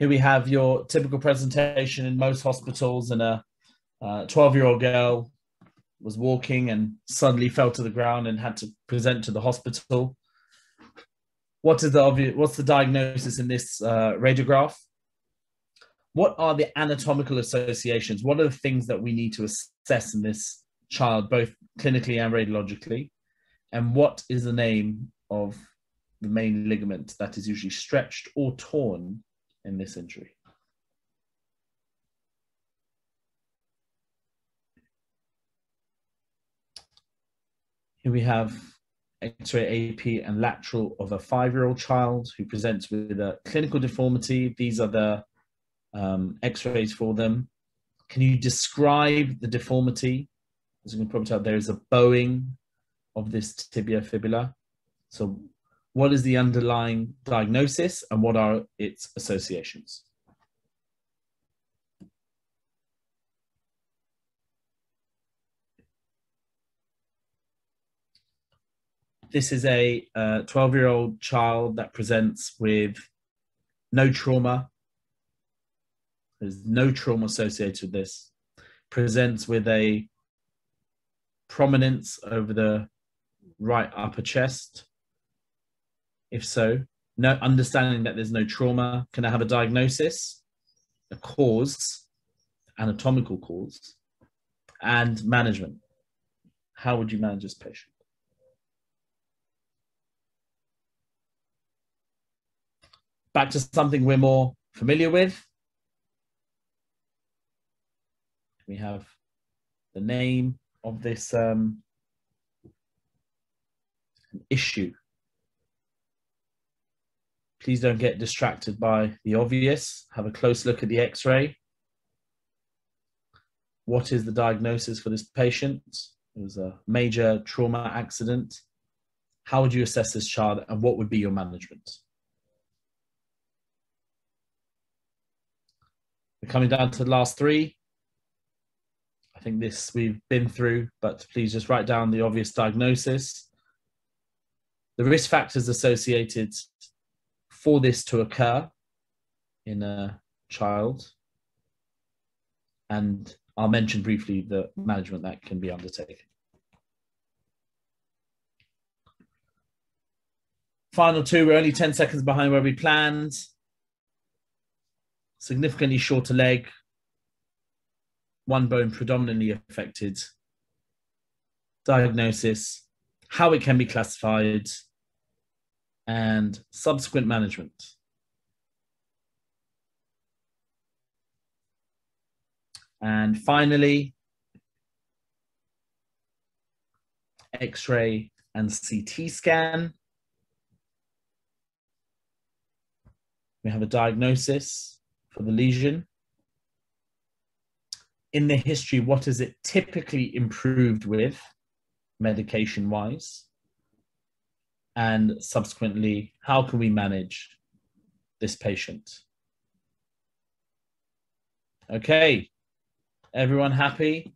Here we have your typical presentation in most hospitals, and a 12-year-old girl was walking and suddenly fell to the ground and had to present to the hospital. What's the diagnosis in this radiograph? What are the anatomical associations? What are the things that we need to assess in this child, both clinically and radiologically? And what is the name of the main ligament that is usually stretched or torn in this injury? Here we have X-ray AP and lateral of a 5-year-old child who presents with a clinical deformity. These are the X-rays for them. Can you describe the deformity? As you can probably tell, there is a bowing of this tibia fibula. So what is the underlying diagnosis and what are its associations? This is a 12-year-old child that presents with no trauma. There's no trauma associated with this. Presents with a prominence over the right upper chest. If so, no understanding that there's no trauma. Can I have a diagnosis, a cause, anatomical cause, and management? How would you manage this patient? Back to something we're more familiar with. We have the name of this issue. Please don't get distracted by the obvious. Have a close look at the x-ray. What is the diagnosis for this patient? It was a major trauma accident. How would you assess this child and what would be your management? We're coming down to the last three. I think this we've been through, but please just write down the obvious diagnosis. The risk factors associated for this to occur in a child, and I'll mention briefly the management that can be undertaken. Final two, we're only 10 seconds behind where we planned. Significantly shorter leg, one bone predominantly affected. Diagnosis, how it can be classified, and subsequent management. And finally, X-ray and CT scan. We have a diagnosis for the lesion. In the history, what is it typically improved with, medication-wise? And subsequently, how can we manage this patient? Okay. Everyone happy?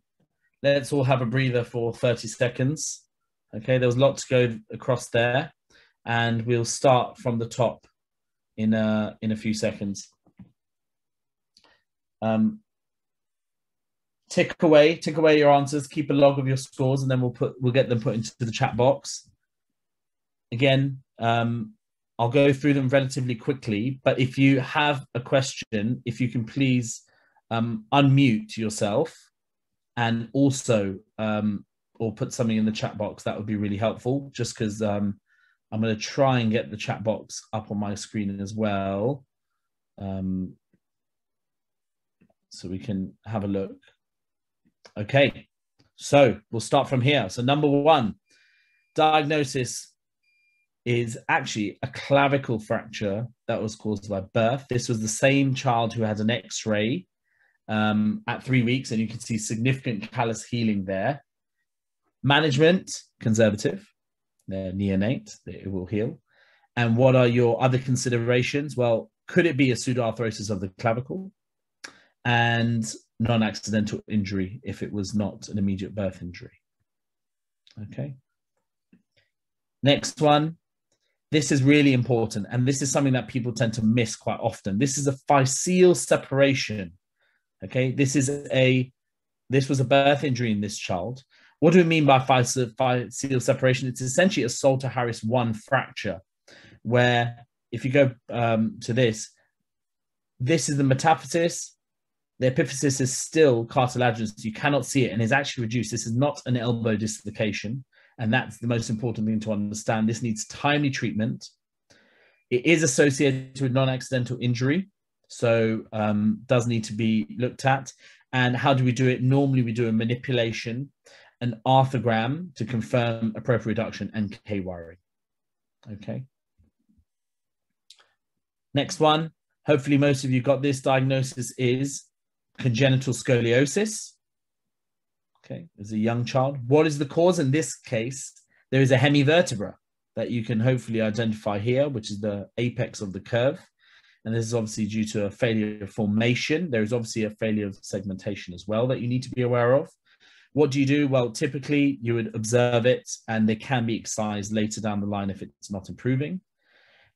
Let's all have a breather for 30 seconds. Okay, there was a lot to go across there, and we'll start from the top in a few seconds. Tick away your answers. Keep a log of your scores, and then we'll get them put into the chat box. Again, I'll go through them relatively quickly, but if you have a question, if you can please unmute yourself and also or put something in the chat box, that would be really helpful, just because I'm going to try and get the chat box up on my screen as well, so we can have a look. Okay, so we'll start from here. So number one, diagnosis is actually a clavicle fracture that was caused by birth. This was the same child who had an x-ray at 3 weeks, and you can see significant callus healing there. Management, conservative, they're neonate, it will heal. And what are your other considerations? Well, could it be a pseudoarthrosis of the clavicle? And non-accidental injury if it was not an immediate birth injury. Okay. Next one. This is really important, and this is something that people tend to miss quite often. This is a physeal separation. Okay, this was a birth injury in this child. What do we mean by physeal separation? It's essentially a Salter-Harris 1 fracture, where if you go to this is the metaphysis. The epiphysis is still cartilaginous. You cannot see it, and is actually reduced. This is not an elbow dislocation, and that's the most important thing to understand. This needs timely treatment. It is associated with non-accidental injury, so does need to be looked at. And how do we do it? Normally we do a manipulation, an arthrogram to confirm appropriate reduction, and K-wiring. Okay. Next one. Hopefully most of you got this. Diagnosis is congenital scoliosis. Okay, as a young child. What is the cause? In this case, there is a hemivertebra that you can hopefully identify here, which is the apex of the curve. And this is obviously due to a failure of formation. There is obviously a failure of segmentation as well that you need to be aware of. What do you do? Well, typically you would observe it, and they can be excised later down the line if it's not improving.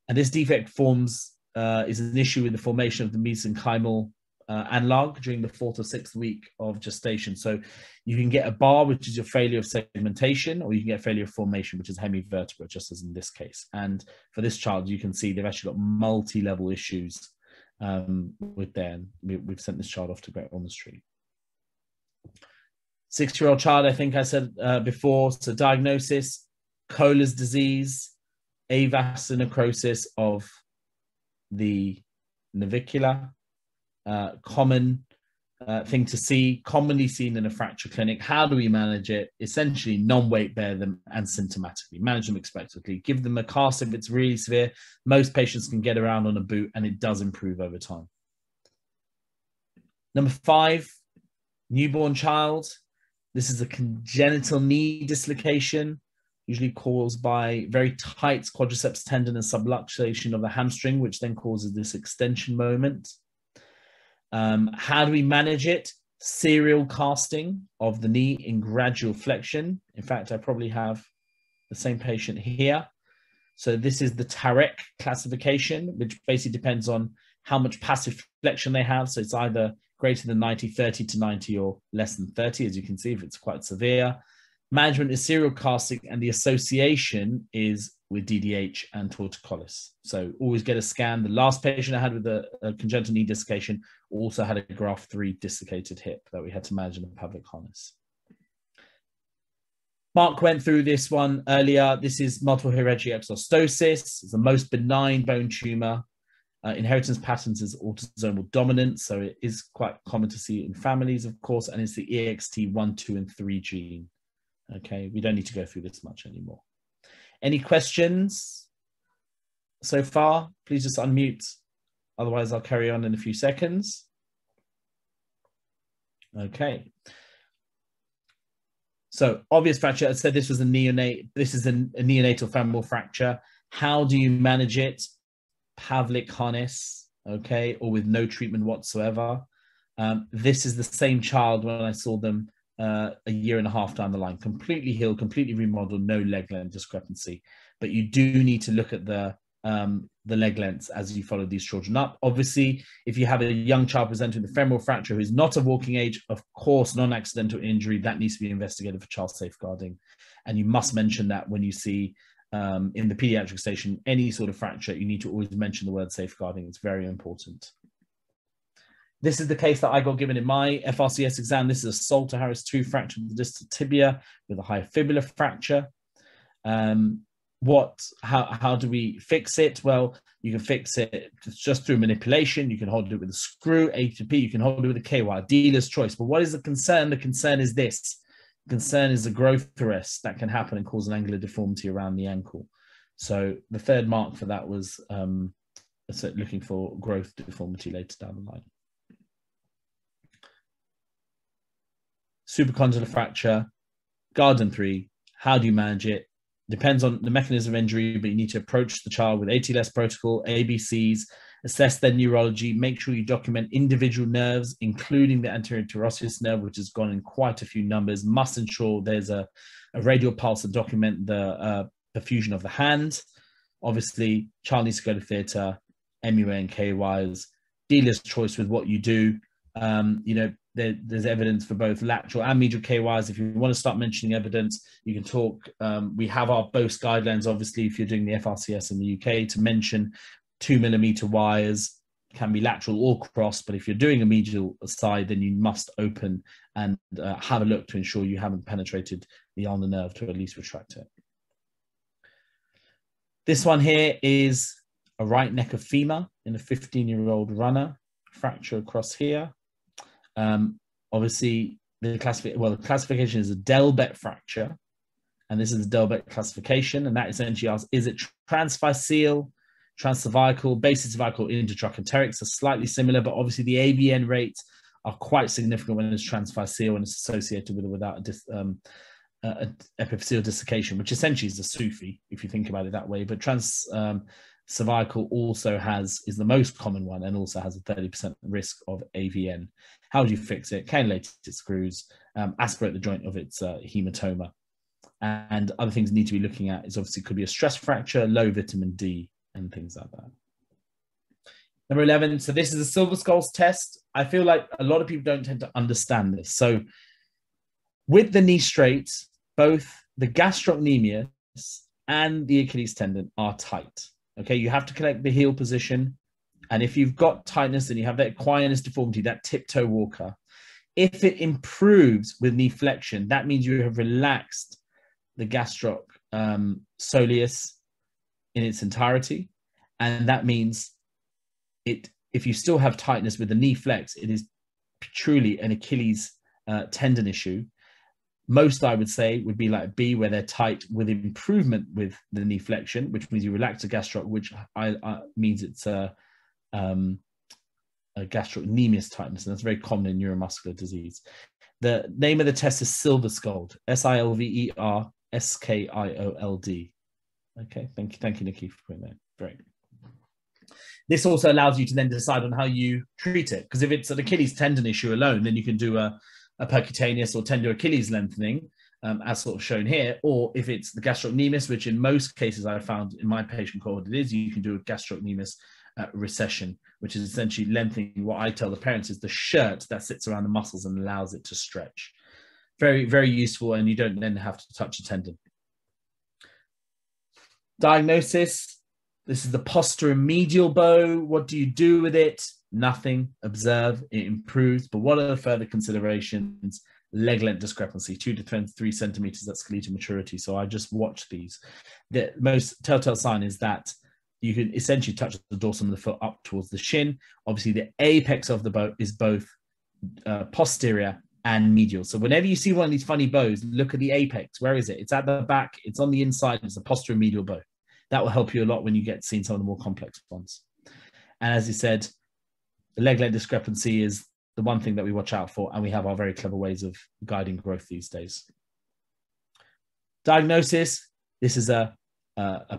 And this defect is an issue with the formation of the mesenchymal analog during the 4th or 6th week of gestation. So you can get a bar, which is your failure of segmentation, or you can get failure of formation, which is hemivertebra, just as in this case. And for this child, you can see they've actually got multi-level issues with them. We've sent this child off to Great Ormond Street. 6-year-old child, I think I said before. So diagnosis, Kohler's disease, avastinocrosis of the navicular, common thing to see, commonly seen in a fracture clinic. How do we manage it? Essentially, non-weight bear them and symptomatically. Manage them expectantly. Give them a cast if it's really severe. Most patients can get around on a boot and it does improve over time. Number 5, newborn child. This is a congenital knee dislocation, usually caused by very tight quadriceps tendon and subluxation of the hamstring, which then causes this extension moment. How do we manage it? Serial casting of the knee in gradual flexion. In fact, I probably have the same patient here. So this is the Tarek classification, which basically depends on how much passive flexion they have. So it's either greater than 90, 30 to 90, or less than 30, as you can see, if it's quite severe. Management is serial casting, and the association is with DDH and torticollis. So always get a scan. The last patient I had with a congenital knee dislocation also had a graft 3 dislocated hip that we had to manage in a public harness. Mark went through this one earlier. This is multiple hereditary exostosis. It's the most benign bone tumor. Inheritance patterns is autosomal dominant, so it is quite common to see in families, of course, and it's the EXT1, 2, and 3 gene. Okay, we don't need to go through this much anymore. Any questions so far? Please just unmute, otherwise I'll carry on in a few seconds. Okay. So, obvious fracture. I said this was a neonate. This is a neonatal femoral fracture. How do you manage it? Pavlik harness, okay, or with no treatment whatsoever. This is the same child when I saw them a year and a half down the line, completely healed, completely remodeled, no leg length discrepancy. But you do need to look at the leg lengths as you follow these children up. Obviously, if you have a young child presenting with a femoral fracture who is not of walking age, of course, non-accidental injury, that needs to be investigated for child safeguarding. And you must mention that when you see in the pediatric station, any sort of fracture, you need to always mention the word safeguarding. It's very important. This is the case that I got given in my FRCS exam. This is a Salter-Harris 2 fracture of the distal tibia with a high fibula fracture. How do we fix it? Well, you can fix it just through manipulation. You can hold it with a screw, ATP. You can hold it with a K-wire, dealer's choice. But what is the concern? The concern is this. Concern is the growth arrest that can happen and cause an angular deformity around the ankle. So the third mark for that was looking for growth deformity later down the line. Supracondylar fracture, Garden 3, how do you manage it? Depends on the mechanism of injury, but you need to approach the child with ATLS protocol, ABCs, assess their neurology, make sure you document individual nerves, including the anterior interosseous nerve, which has gone in quite a few numbers, must ensure there's a radial pulse and document the perfusion of the hand. Obviously, child needs to go to theatre, MUA and K-wires, dealer's choice with what you do. You know, there's evidence for both lateral and medial K-wires. If you want to start mentioning evidence, you can talk. We have our BOAST guidelines, obviously, if you're doing the FRCS in the UK, to mention 2mm wires, can be lateral or cross, but if you're doing a medial side, then you must open and have a look to ensure you haven't penetrated the ulnar nerve to at least retract it. This one here is a right neck of femur in a 15-year-old runner, fracture across here. Obviously, the classification is a Delbet fracture, and this is the Delbet classification, and that essentially asks, is it transfacial, transcervical, basocervical, intertrochanterics are slightly similar, but obviously the ABN rates are quite significant when it's transfacial and it's associated with or without a epiphyseal dislocation, which essentially is a Sufi, if you think about it that way. But transcervical also is the most common one and also has a 30% risk of AVN. How do you fix it? Cannulate its screws, aspirate the joint of its hematoma. And other things you need to be looking at is obviously could be a stress fracture, low vitamin D, and things like that. Number 11, so this is a Silver Skulls test. I feel like a lot of people don't tend to understand this. So with the knee straight, both the gastrocnemius and the Achilles tendon are tight. Okay, you have to collect the heel position. And if you've got tightness and you have that equinus deformity, that tiptoe walker, if it improves with knee flexion, that means you have relaxed the gastroc soleus in its entirety, and that means it if you still have tightness with the knee flex, it is truly an Achilles tendon issue. Most, I would say, would be like B, where they're tight with improvement with the knee flexion, which means you relax a gastroc, which means it's a gastrocnemius tightness, and that's very common in neuromuscular disease. The name of the test is Silverskold, Silverskold. Okay, thank you, Nikki, for putting that. Great. This also allows you to then decide on how you treat it, because if it's an Achilles tendon issue alone, then you can do a percutaneous or tender Achilles lengthening, as sort of shown here, or if it's the gastrocnemius, which in most cases I found in my patient cohort it is, you can do a gastrocnemius recession, which is essentially lengthening what I tell the parents is the shirt that sits around the muscles and allows it to stretch. Very, very useful, and you don't then have to touch the tendon. Diagnosis. This is the posterior medial bow. What do you do with it? Nothing. Observe. It improves. But what are the further considerations? Leg length discrepancy, 2 to 3 centimeters at skeletal maturity. So I just watch these. The most telltale sign is that you can essentially touch the dorsum of the foot up towards the shin. Obviously, the apex of the bow is both posterior and medial. So whenever you see one of these funny bows, look at the apex. Where is it? It's at the back. It's on the inside. It's a posterior medial bow. That will help you a lot when you get seen some of the more complex ones. And as you said, the leg length discrepancy is the one thing that we watch out for, and we have our very clever ways of guiding growth these days. Diagnosis. This is a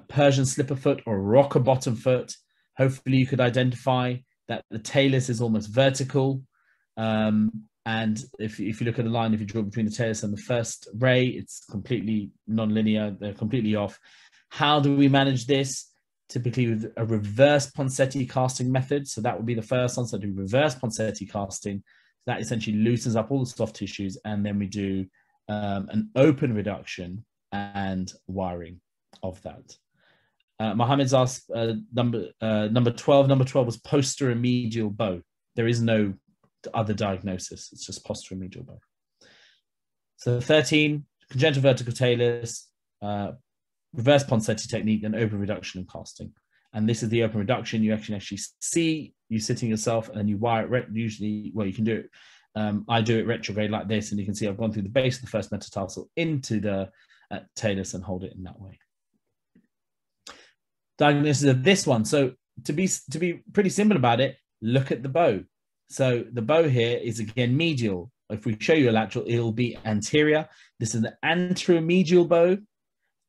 Persian slipper foot or rocker bottom foot. Hopefully you could identify that the talus is almost vertical. And if you look at the line, if you draw between the talus and the first ray, it's completely non-linear. They're completely off. How do we manage this? Typically with a reverse Ponseti casting method. So that would be the first one. So do reverse Ponseti casting. That essentially loosens up all the soft tissues. And then we do an open reduction and wiring of that. Mohammed's asked number 12. Number 12 was posterior medial bow. There is no other diagnosis. It's just posterior medial bow. So 13, congenital vertical talus, reverse Ponseti technique, and open reduction and casting. And this is the open reduction. You actually see you sitting yourself, and you wire it. Usually, well, you can do it. I do it retrograde like this, and you can see I've gone through the base of the first metatarsal into the talus and hold it in that way. Diagnosis of this one. So to be pretty simple about it, look at the bow. So the bow here is again medial. If we show you a lateral, it'll be anterior. This is an anteromedial bow.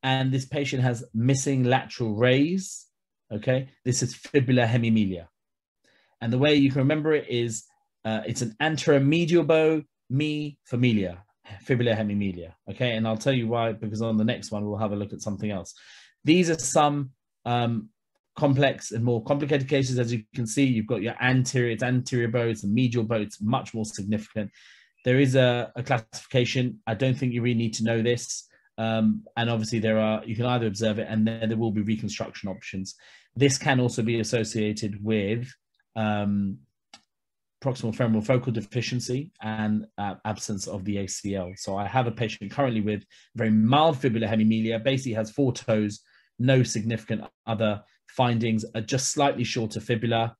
And this patient has missing lateral rays, okay? This is fibula hemimelia. And the way you can remember it is, it's an anteromedial bow, me, familia, fibula hemimelia, okay? And I'll tell you why, because on the next one, we'll have a look at something else. These are some complex and more complicated cases. As you can see, you've got your anterior, it's anterior bow, it's a medial bow, it's much more significant. There is a classification. I don't think you really need to know this. And obviously you can either observe it, and then there will be reconstruction options. This can also be associated with proximal femoral focal deficiency and absence of the ACL. So I have a patient currently with very mild fibula hemimelia, basically has 4 toes, no significant other findings, are just slightly shorter fibula,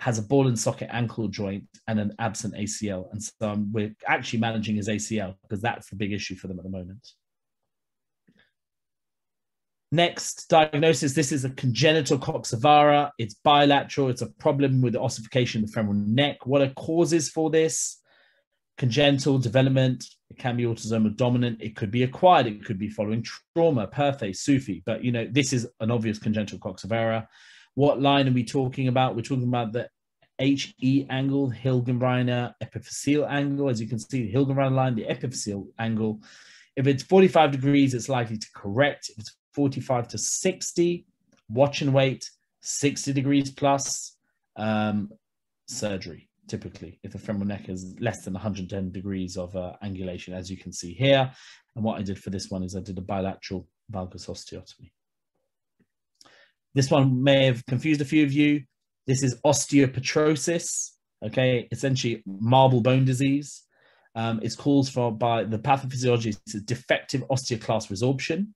has a ball and socket ankle joint and an absent ACL. And so we're actually managing his ACL, because that's the big issue for them at the moment. Next diagnosis, this is a congenital coxavara. It's bilateral. It's a problem with the ossification of the femoral neck. What are causes for this? Congenital development. It can be autosomal dominant. It could be acquired. It could be following trauma, Perthes, Sufi. But, you know, this is an obvious congenital coxavara. What line are we talking about? We're talking about the HE angle, Hilgenreiner, epiphyseal angle. As you can see, the Hilgenreiner line, the epiphyseal angle. If it's 45 degrees, it's likely to correct. If it's 45 to 60, watch and wait, 60 degrees plus, surgery, typically, if the femoral neck is less than 110 degrees of angulation, as you can see here. And what I did for this one is I did a bilateral valgus osteotomy. This one may have confused a few of you. This is osteopetrosis, okay, essentially marble bone disease. It's caused by the pathophysiology, it's a defective osteoclast resorption.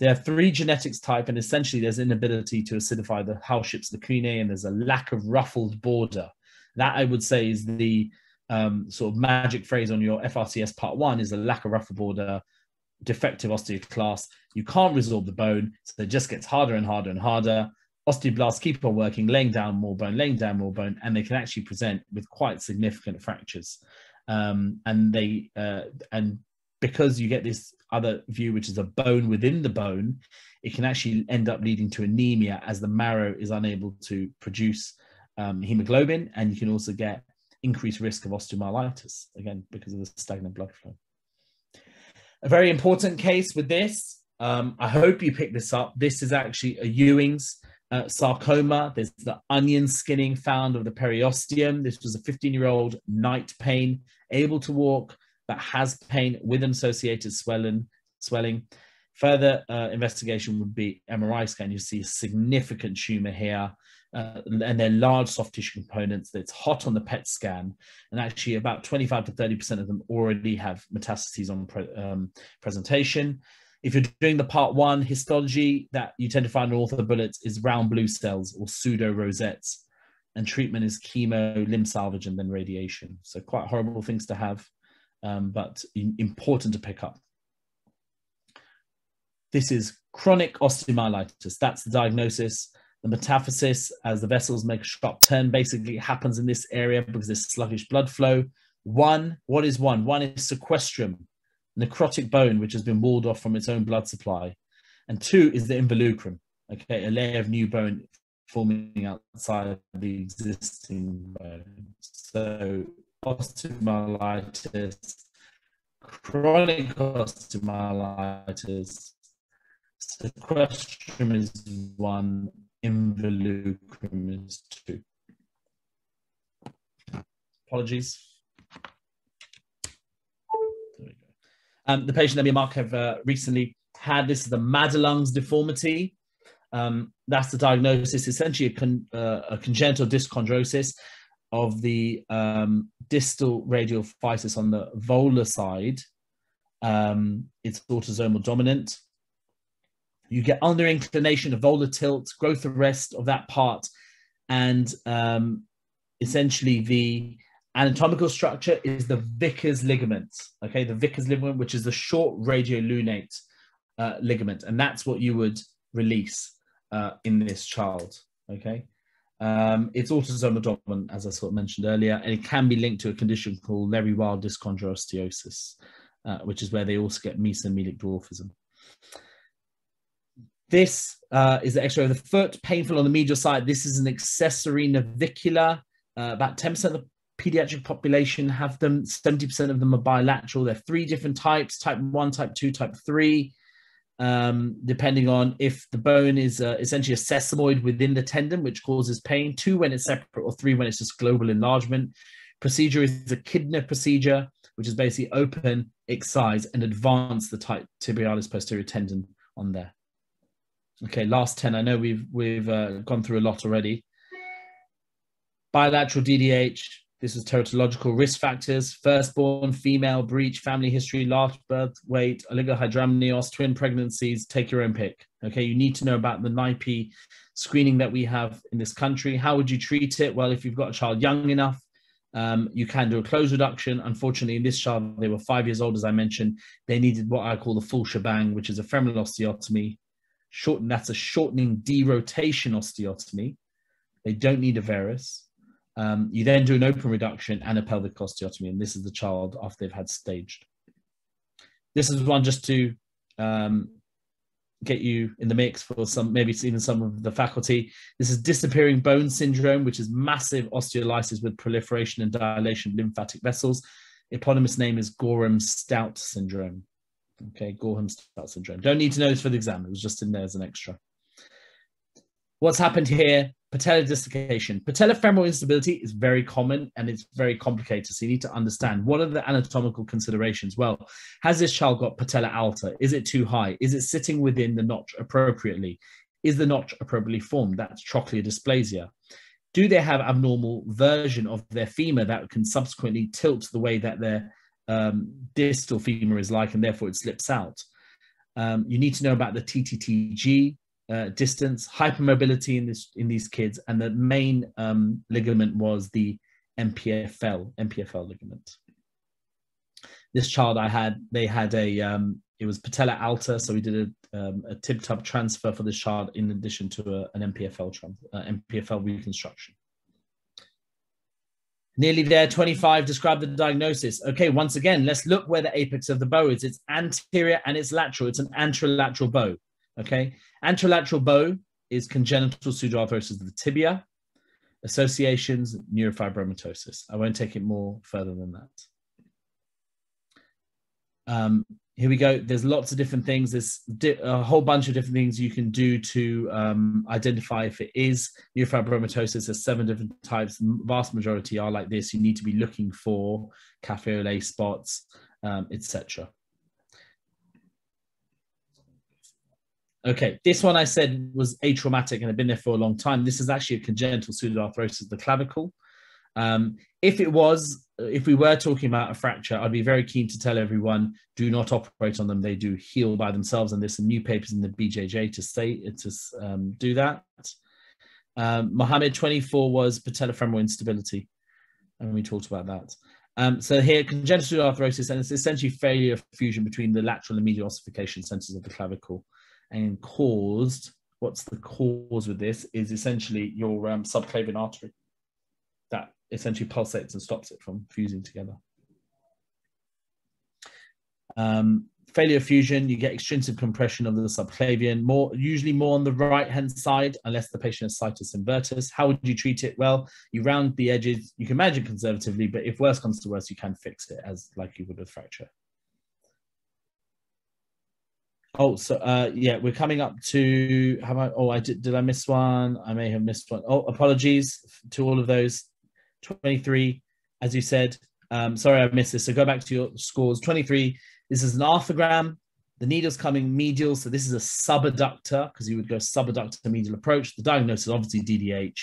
There are three genetics types, and essentially there's inability to acidify the Housechip's lacunae, and there's a lack of ruffled border. That, I would say, is the sort of magic phrase on your FRCS part one, is a lack of ruffled border, defective osteoclast. You can't resorb the bone, so it just gets harder and harder and harder. Osteoblasts keep on working, laying down more bone, and they can actually present with quite significant fractures. And because you get this other view, which is a bone within the bone, it can actually end up leading to anemia, as the marrow is unable to produce hemoglobin, and you can also get increased risk of osteomyelitis, again, because of the stagnant blood flow. A very important case with this, I hope you picked this up. This is actually a Ewing's sarcoma. There's the onion skinning found of the periosteum. This was a 15-year-old, night pain, able to walk, that has pain with an associated swelling. Further investigation would be MRI scan. You see a significant tumor here, and they're large soft tissue components that's hot on the PET scan. And actually about 25 to 30% of them already have metastases on presentation. If you're doing the part one histology, that you tend to find in ortho bullets is round blue cells or pseudo rosettes. And treatment is chemo, limb salvage, and then radiation. So quite horrible things to have. But important to pick up. This is chronic osteomyelitis. That's the diagnosis. The metaphysis, as the vessels make a sharp turn, basically happens in this area because there's sluggish blood flow. One, what is one? One is sequestrum, necrotic bone, which has been walled off from its own blood supply. And two is the involucrum, okay, a layer of new bone forming outside the existing bone. So osteomyelitis, chronic osteomyelitis, sequestrum is one, involucrum is two. Apologies. There we go. The patient that me and Mark have recently had, this is the Madelung's deformity. That's the diagnosis, essentially a congenital disc chondrosis of the distal radial physis on the volar side. It's autosomal dominant. You get underinclination, a volar tilt, growth arrest of that part, and essentially the anatomical structure is the Vickers ligament, okay? The Vickers ligament, which is the short radiolunate ligament, and that's what you would release in this child, okay? It's autosomal dominant, as I sort of mentioned earlier, and it can be linked to a condition called Lewy-Wild disc chondrosteosis, which is where they also get mesomelic dwarfism. This is the X-ray of the foot, painful on the medial side. This is an accessory navicular. About 10% of the pediatric population have them. 70% of them are bilateral. There are three different types: type 1, type 2, type 3. Depending on if the bone is essentially a sesamoid within the tendon, which causes pain, 2 when it's separate, or 3 when it's just global enlargement. Procedure is the Kidner procedure, which is basically open, excise, and advance the tibialis posterior tendon on there. Okay, last 10. I know we've gone through a lot already. Bilateral DDH. This is teratological risk factors: firstborn, female, breech, family history, last birth, weight, oligohydramnios, twin pregnancies, take your own pick. Okay, you need to know about the NIPE screening that we have in this country. How would you treat it? Well, if you've got a child young enough, you can do a closed reduction. Unfortunately, in this child, they were 5 years old, as I mentioned. They needed what I call the full shebang, which is a femoral osteotomy. That's a shortening derotation osteotomy. They don't need a varus. You then do an open reduction and a pelvic osteotomy, and this is the child after they've had staged. This is one just to get you in the mix for some, maybe even some of the faculty. This is disappearing bone syndrome, which is massive osteolysis with proliferation and dilation of lymphatic vessels. Eponymous name is Gorham-Stout syndrome. Okay, Gorham-Stout syndrome. Don't need to know this for the exam. It was just in there as an extra. What's happened here? Patellar dislocation. Patellofemoral instability is very common and it's very complicated. So you need to understand, what are the anatomical considerations? Well, has this child got patella alta? Is it too high? Is it sitting within the notch appropriately? Is the notch appropriately formed? That's trochlear dysplasia. Do they have abnormal version of their femur that can subsequently tilt the way that their distal femur is like, and therefore it slips out? You need to know about the TTTG distance, hypermobility in these kids, and the main ligament was the MPFL ligament. This child they had a it was patella alta, so we did a tib-tub transfer for this child in addition to an MPFL reconstruction. Nearly there, 25, describe the diagnosis. Okay, once again, let's look where the apex of the bow is. It's anterior and it's lateral. It's an anterolateral bow, okay? Anterolateral bow is congenital pseudoarthrosis of the tibia. Associations, neurofibromatosis. I won't take it more further than that. Here we go. There's lots of different things. There's a whole bunch of different things you can do to identify if it is neurofibromatosis. There's 7 different types. The vast majority are like this. You need to be looking for cafe au lait spots, etc. Okay, this one I said was atraumatic and had been there for a long time. This is actually a congenital pseudoarthrosis of the clavicle. If we were talking about a fracture, I'd be very keen to tell everyone, do not operate on them. They do heal by themselves, and there's some new papers in the BJJ to say do that. Mohammed, 24, was patellofemoral instability, and we talked about that. So here, congenital pseudoarthrosis, and it's essentially failure of fusion between the lateral and medial ossification centers of the clavicle. And caused, what's the cause with this, is essentially your subclavian artery that essentially pulsates and stops it from fusing together. Failure of fusion, you get extrinsic compression of the subclavian, usually more on the right-hand side, unless the patient has situs invertus. How would you treat it? Well, you round the edges, you can manage it conservatively, but if worse comes to worse, you can fix it as like you would with fracture. Oh, so yeah, we're coming up to, did I miss one? I may have missed one. Oh, apologies to all of those. 23, as you said, sorry, I missed this. So go back to your scores. 23, this is an arthrogram. The needle's coming medial. So this is a subadductor, because you would go subadductor medial approach. The diagnosis, obviously DDH.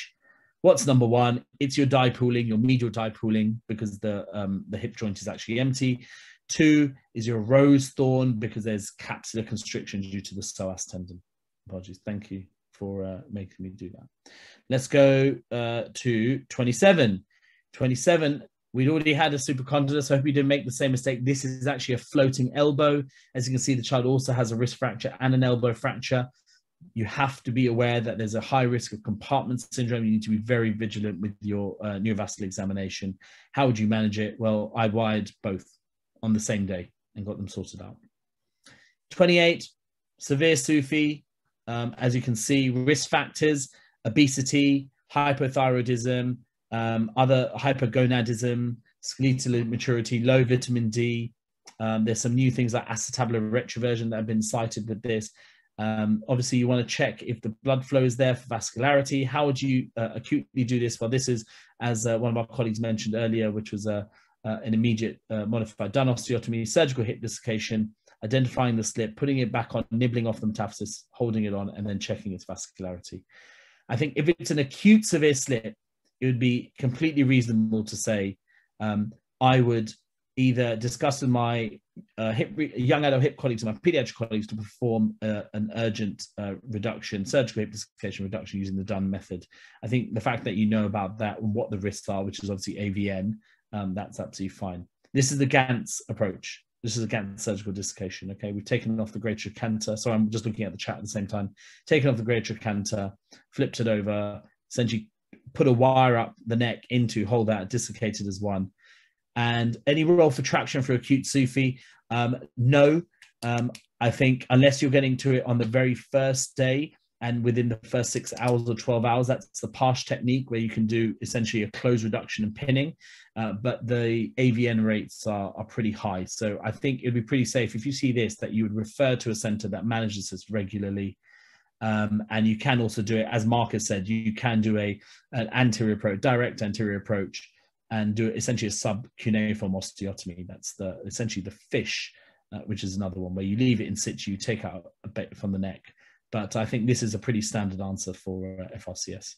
What's number one? It's your dipooling, your medial dipooling, because the hip joint is actually empty. 2 is your rose thorn, because there's capsular constriction due to the psoas tendon. Apologies. Thank you for making me do that. Let's go to 27. 27, we'd already had a supracondylus, so I hope you didn't make the same mistake. This is actually a floating elbow. As you can see, the child also has a wrist fracture and an elbow fracture. You have to be aware that there's a high risk of compartment syndrome. You need to be very vigilant with your neurovascular examination. How would you manage it? Well, I wired both on the same day and got them sorted out. 28, severe Sufi, as you can see, risk factors, obesity, hypothyroidism, other hypergonadism, skeletal immaturity, low vitamin D. There's some new things like acetabular retroversion that have been cited with this. Obviously, you want to check if the blood flow is there for vascularity. How would you acutely do this? Well, this is, as one of our colleagues mentioned earlier, which was an immediate modified Dunn osteotomy, surgical hip dislocation, identifying the slip, putting it back on, nibbling off the metaphysis, holding it on, and then checking its vascularity. I think if it's an acute severe slip, it would be completely reasonable to say, I would either discuss with my young adult hip colleagues and my pediatric colleagues to perform an urgent reduction, surgical hip dislocation reduction using the Dunn method. I think the fact that you know about that and what the risks are, which is obviously AVN, that's absolutely fine. This is the Gantz approach. This is a Gantz surgical dislocation. Okay, we've taken off the great trochanter. Sorry, I'm just looking at the chat at the same time. Taken off the great trochanter, flipped it over, essentially put a wire up the neck into, hold that, dislocated as one. And any role for traction for acute Sufi? No, I think unless you're getting to it on the very first day, and within the first 6 hours or 12 hours, that's the PASH technique where you can do essentially a close reduction and pinning, but the AVN rates are pretty high. So I think it'd be pretty safe if you see this, that you would refer to a center that manages this regularly. And you can also do it, as Marcus said, you can do an anterior approach, direct anterior approach, and do essentially a subcuneiform osteotomy. That's essentially the fish, which is another one where you leave it in situ, you take out a bit from the neck. But I think this is a pretty standard answer for FRCS.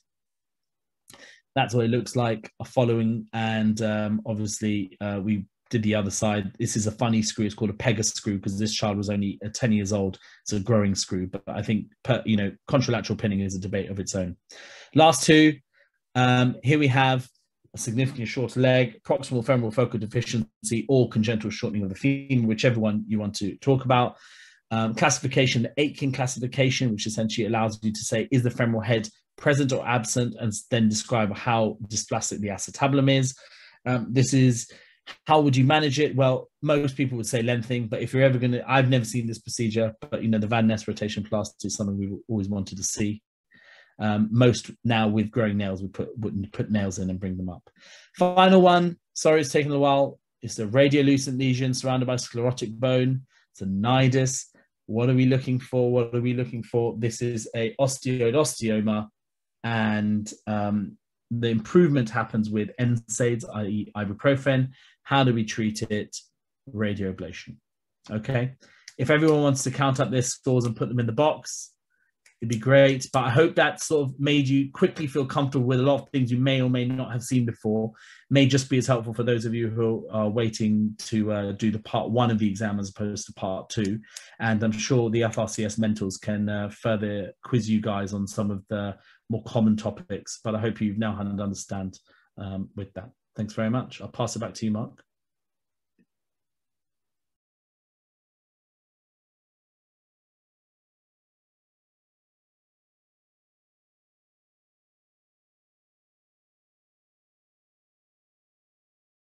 That's what it looks like following. And obviously, we did the other side. This is a funny screw. It's called a Pegasus screw because this child was only 10 years old. It's a growing screw. But I think, you know, contralateral pinning is a debate of its own. Last two. Here we have a significantly shorter leg, proximal femoral focal deficiency, or congenital shortening of the femur, whichever one you want to talk about. Classification, the Aitken classification, which essentially allows you to say, is the femoral head present or absent, and then describe how dysplastic the acetabulum is. This is, how would you manage it? Well, most people would say lengthening, but if you're ever going to, I've never seen this procedure, but you know, the Van Ness rotation plast is something we've always wanted to see. Most now with growing nails, we wouldn't put nails in and bring them up. Final one, sorry it's taken a while, it's the radiolucent lesion surrounded by sclerotic bone. It's a nidus. What are we looking for? What are we looking for? This is a osteoid osteoma, and the improvement happens with NSAIDs, i.e. ibuprofen. How do we treat it? Radioablation. Okay. If everyone wants to count up their scores and put them in the box, it'd be great, but I hope that sort of made you quickly feel comfortable with a lot of things you may or may not have seen before. May just be as helpful for those of you who are waiting to do the part one of the exam as opposed to part two. And I'm sure the FRCS mentors can further quiz you guys on some of the more common topics, but I hope you've now had an understand with that. Thanks very much. I'll pass it back to you, Mark.